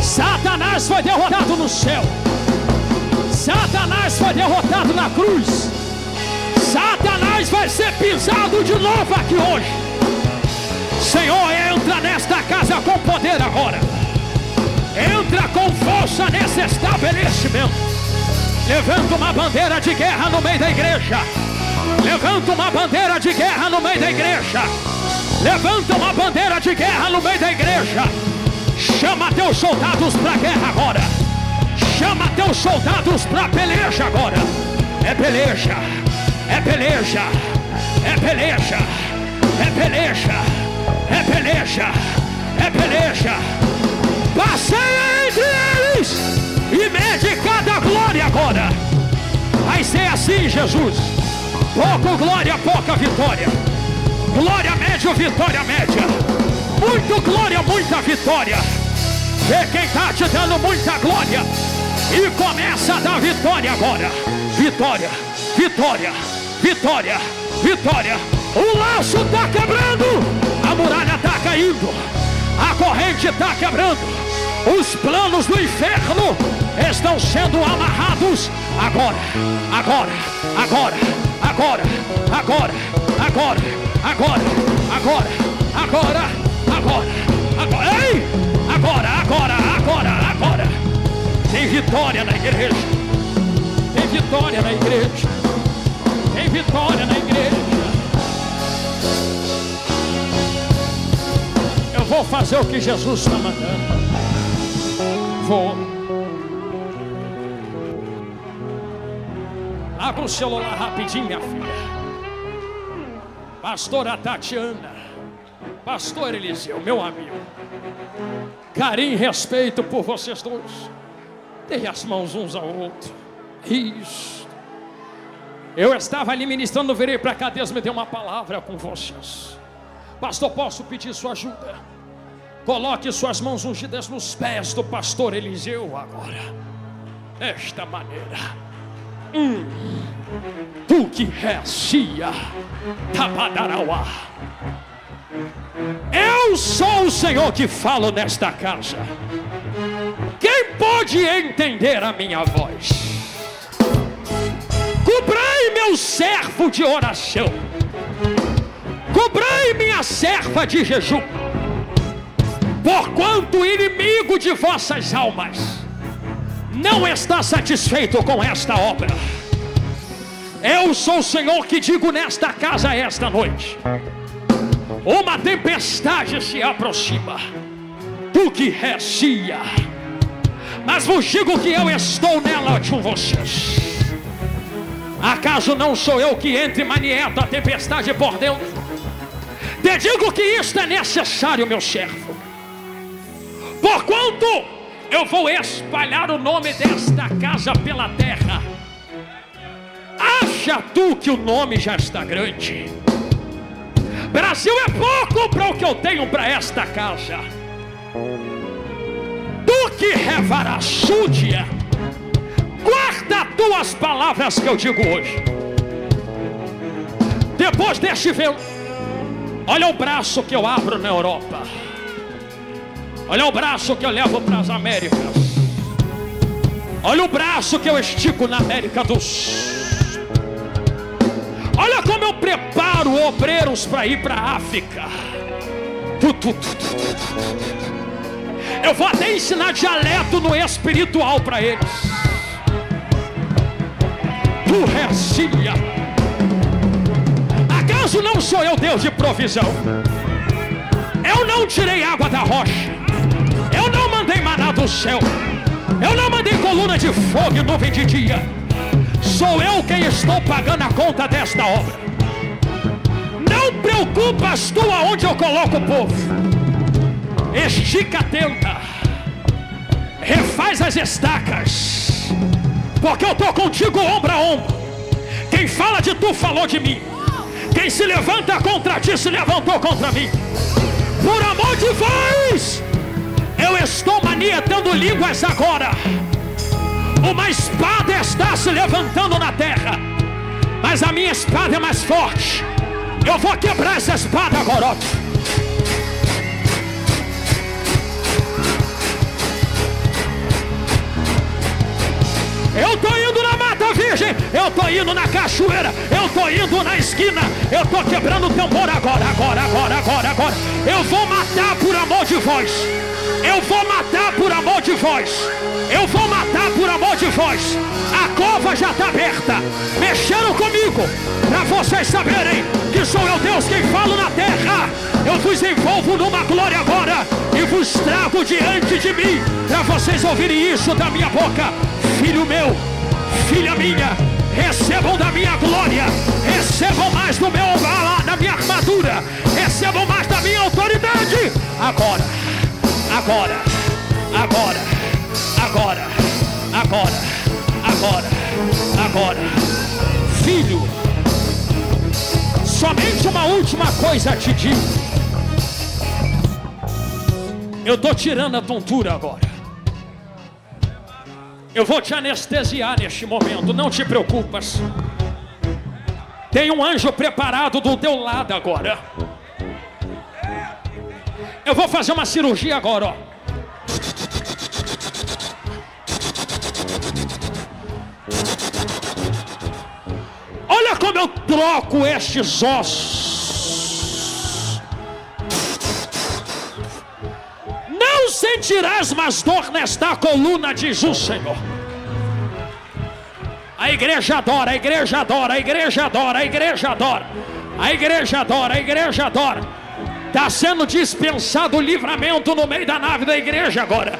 Satanás foi derrotado no céu. Satanás foi derrotado na cruz. Satanás vai ser pisado de novo aqui hoje. Senhor, entra nesta casa com poder agora. Entra com força nesse estabelecimento. Levanta uma bandeira de guerra no meio da igreja. Levanta uma bandeira de guerra no meio da igreja. Levanta uma bandeira de guerra no meio da igreja. Chama teus soldados para a guerra agora. Chama teus soldados para a peleja agora. É peleja, é peleja, é peleja, é peleja, é peleja, é peleja. Passei entre eles e mede cada glória agora. Vai ser assim, Jesus. Pouco glória, pouca vitória. Glória média, vitória média. Muito glória, muita vitória. Vê quem está te dando muita glória. E começa a dar vitória agora. Vitória, vitória, vitória, vitória. O laço está quebrando. A muralha está caindo. A corrente está quebrando. Os planos do inferno estão sendo amarrados agora, agora, agora. Agora, agora, agora, agora, agora, agora, agora, agora, ei! Agora, agora, agora, agora. Tem vitória na igreja. Tem vitória na igreja. Tem vitória na igreja. Eu vou fazer o que Jesus está mandando. Vou. Abra o celular rapidinho, minha filha. Pastora Tatiana, pastor Eliseu, meu amigo. Carinho e respeito por vocês dois. Dei as mãos uns ao outro. Isso. Eu estava ali ministrando, virei para cá, Deus me deu uma palavra com vocês. Pastor, posso pedir sua ajuda? Coloque suas mãos ungidas nos pés do pastor Eliseu agora. Desta maneira. Tu que recia Tabadarauá. Eu sou o Senhor que falo nesta casa. Quem pode entender a minha voz? Cobrai meu servo de oração. Cobrai minha serva de jejum. Porquanto inimigo de vossas almas não está satisfeito com esta obra. Eu sou o Senhor que digo nesta casa esta noite. Uma tempestade se aproxima. Tu que recia. Mas vos digo que eu estou nela com vocês. Acaso não sou eu que entre e manieto a tempestade por dentro? Te digo que isto é necessário, meu servo. Porquanto eu vou espalhar o nome desta casa pela terra. Acha tu que o nome já está grande? Brasil é pouco para o que eu tenho para esta casa. Tu que revarás súdia, guarda tuas palavras que eu digo hoje. Depois deste vento, olha o braço que eu abro na Europa. Olha o braço que eu levo para as Américas. Olha o braço que eu estico na América do Sul. Olha como eu preparo obreiros para ir para a África. Eu vou até ensinar dialeto no espiritual para eles. Tu recia. Acaso não sou eu Deus de provisão? Eu não tirei água da rocha. Eu não mandei maná do céu. Eu não mandei coluna de fogo e nuvem de dia. Sou eu quem estou pagando a conta desta obra. Não preocupas tu aonde eu coloco o povo. Estica a tenda. Refaz as estacas. porque eu estou contigo ombro a ombro. Quem fala de tu falou de mim, quem se levanta contra ti se levantou contra mim. Por amor de vós, eu estou manietando línguas agora. Uma espada está se levantando na terra, mas a minha espada é mais forte. Eu vou quebrar essa espada agora. Eu estou indo na Mata Virgem, eu estou indo na cachoeira, eu estou indo na esquina, eu estou quebrando o tambor agora. Eu vou matar por amor de vós, eu vou matar por amor de vós, eu vou matar por amor de vós. A cova já está aberta, mexeram comigo, para vocês saberem que sou eu Deus quem falo na terra. Eu vos envolvo numa glória agora e vos trago diante de mim, para vocês ouvirem isso da minha boca. Filho meu, filha minha, recebam da minha glória, recebam mais do meu valor, da minha armadura, recebam mais da minha autoridade. Agora. Filho, somente uma última coisa te digo. Eu estou tirando a tontura agora. Eu vou te anestesiar neste momento, não te preocupas. Tem um anjo preparado do teu lado agora. Eu vou fazer uma cirurgia agora, ó. Olha como eu troco estes ossos. Não sentirás mais dor nesta coluna, diz o Senhor. A igreja adora, a igreja adora, a igreja adora, a igreja adora, a igreja adora, a igreja adora. Está sendo dispensado o livramento no meio da nave da igreja agora.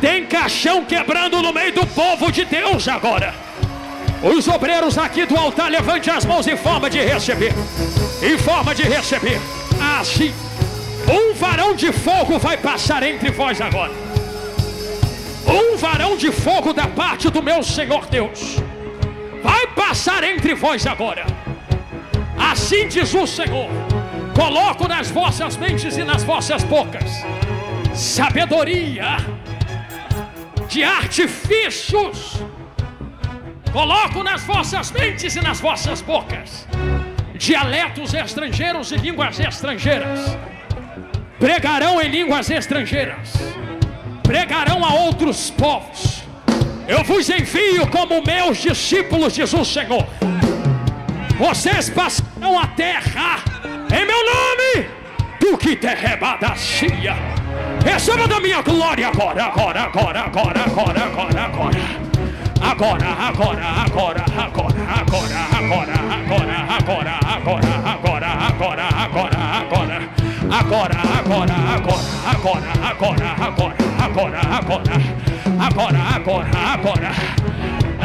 Tem caixão quebrando no meio do povo de Deus agora. Os obreiros aqui do altar, levante as mãos em forma de receber, em forma de receber. Assim, um varão de fogo vai passar entre vós agora. Um varão de fogo da parte do meu Senhor Deus vai passar entre vós agora. Assim diz o Senhor: coloco nas vossas mentes e nas vossas bocas sabedoria de artifícios. Coloco nas vossas mentes e nas vossas bocas dialetos estrangeiros e línguas estrangeiras. Pregarão em línguas estrangeiras, pregarão a outros povos. Eu vos envio como meus discípulos, diz o Senhor. Vocês passarão a terra em meu nome. Tu que derrebadacia, receba da minha glória agora.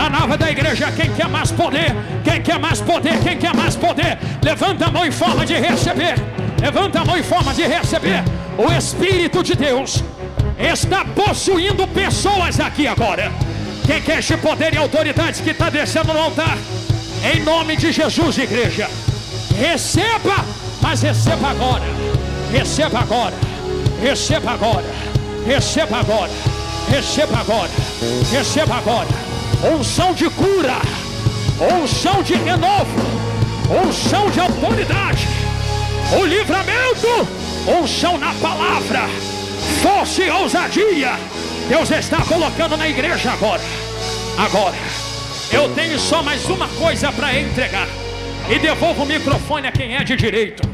Na nave da igreja, quem quer mais poder? Quem quer mais poder? Quem quer mais poder? Levanta a mão em forma de receber. Levanta a mão em forma de receber. O Espírito de Deus está possuindo pessoas aqui agora. Quem quer este poder e autoridade que está descendo no altar? Em nome de Jesus, igreja, receba, mas receba agora. Receba agora, receba agora, receba agora, receba agora, receba agora. Unção de cura, unção de renovo, unção de autoridade, o livramento, unção na palavra, força e ousadia. Deus está colocando na igreja agora. Agora, eu tenho só mais uma coisa para entregar e devolvo o microfone a quem é de direito.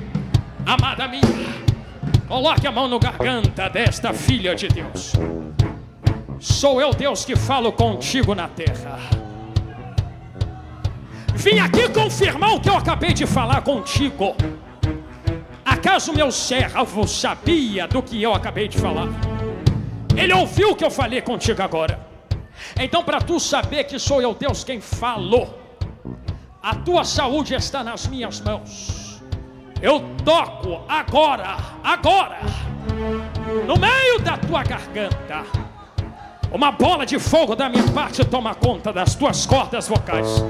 Amada minha, coloque a mão no garganta desta filha de Deus. Sou eu, Deus, que falo contigo na terra. Vim aqui confirmar o que eu acabei de falar contigo. Acaso meu servo sabia do que eu acabei de falar? Ele ouviu o que eu falei contigo agora. Então, para tu saber que sou eu, Deus, quem falou, a tua saúde está nas minhas mãos. Eu toco agora, no meio da tua garganta. Uma bola de fogo da minha parte toma conta das tuas cordas vocais.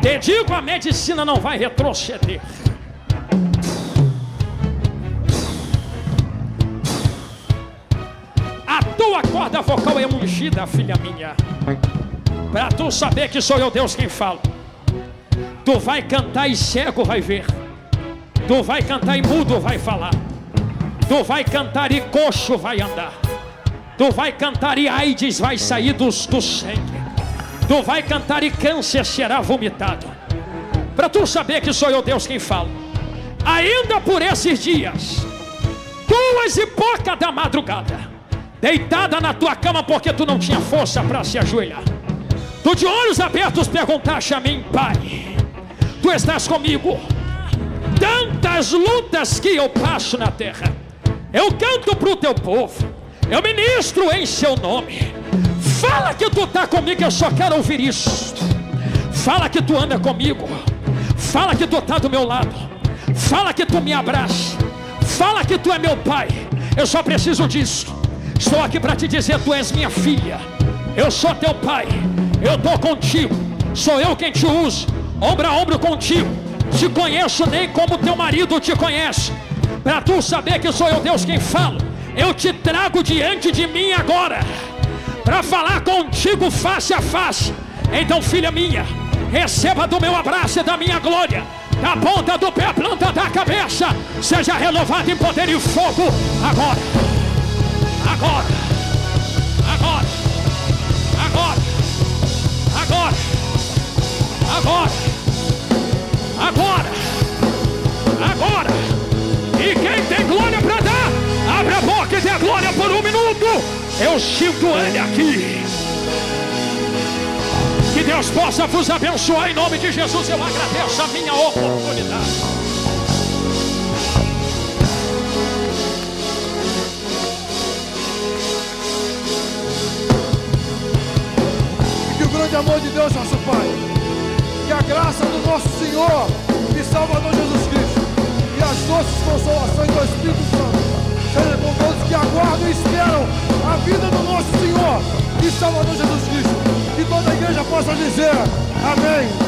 Te digo, a medicina não vai retroceder. A tua corda vocal é ungida, filha minha, para tu saber que sou eu Deus quem fala. Tu vai cantar e cego vai ver. Tu vai cantar e mudo vai falar. Tu vai cantar e coxo vai andar. Tu vai cantar e AIDS vai sair do sangue. Tu vai cantar e câncer será vomitado. Para tu saber que sou eu Deus quem fala. Ainda por esses dias, 2h pouca da madrugada, deitada na tua cama porque tu não tinha força para se ajoelhar, tu de olhos abertos perguntaste a mim: Pai, tu estás comigo? Tantas lutas que eu passo na terra, eu canto para o teu povo, eu ministro em seu nome. Fala que tu tá comigo, eu só quero ouvir isso. Fala que tu anda comigo. Fala que tu tá do meu lado. Fala que tu me abraça. Fala que tu é meu pai. Eu só preciso disso. Estou aqui para te dizer: tu és minha filha, eu sou teu pai, eu tô contigo, sou eu quem te uso, ombro a ombro contigo. Te conheço nem como teu marido te conhece. Para tu saber que sou eu Deus quem falo, eu te trago diante de mim agora para falar contigo face a face. Então, filha minha, receba do meu abraço e da minha glória, da ponta do pé à planta da cabeça. Seja renovado em poder e fogo agora. Agora. Agora. Agora. Agora. Agora. Agora. Agora. E quem tem glória para dar, abre a boca e dê a glória por 1 minuto. Eu sinto ele aqui. Que Deus possa vos abençoar. Em nome de Jesus, eu agradeço a minha oportunidade. E que o grande amor de Deus, nosso Pai, e a graça do nosso Senhor e Salvador Jesus Cristo, e as doces consolações do Espírito Santo, seja com todos que aguardam e esperam a vinda do nosso Senhor e Salvador Jesus Cristo. Que toda a igreja possa dizer amém.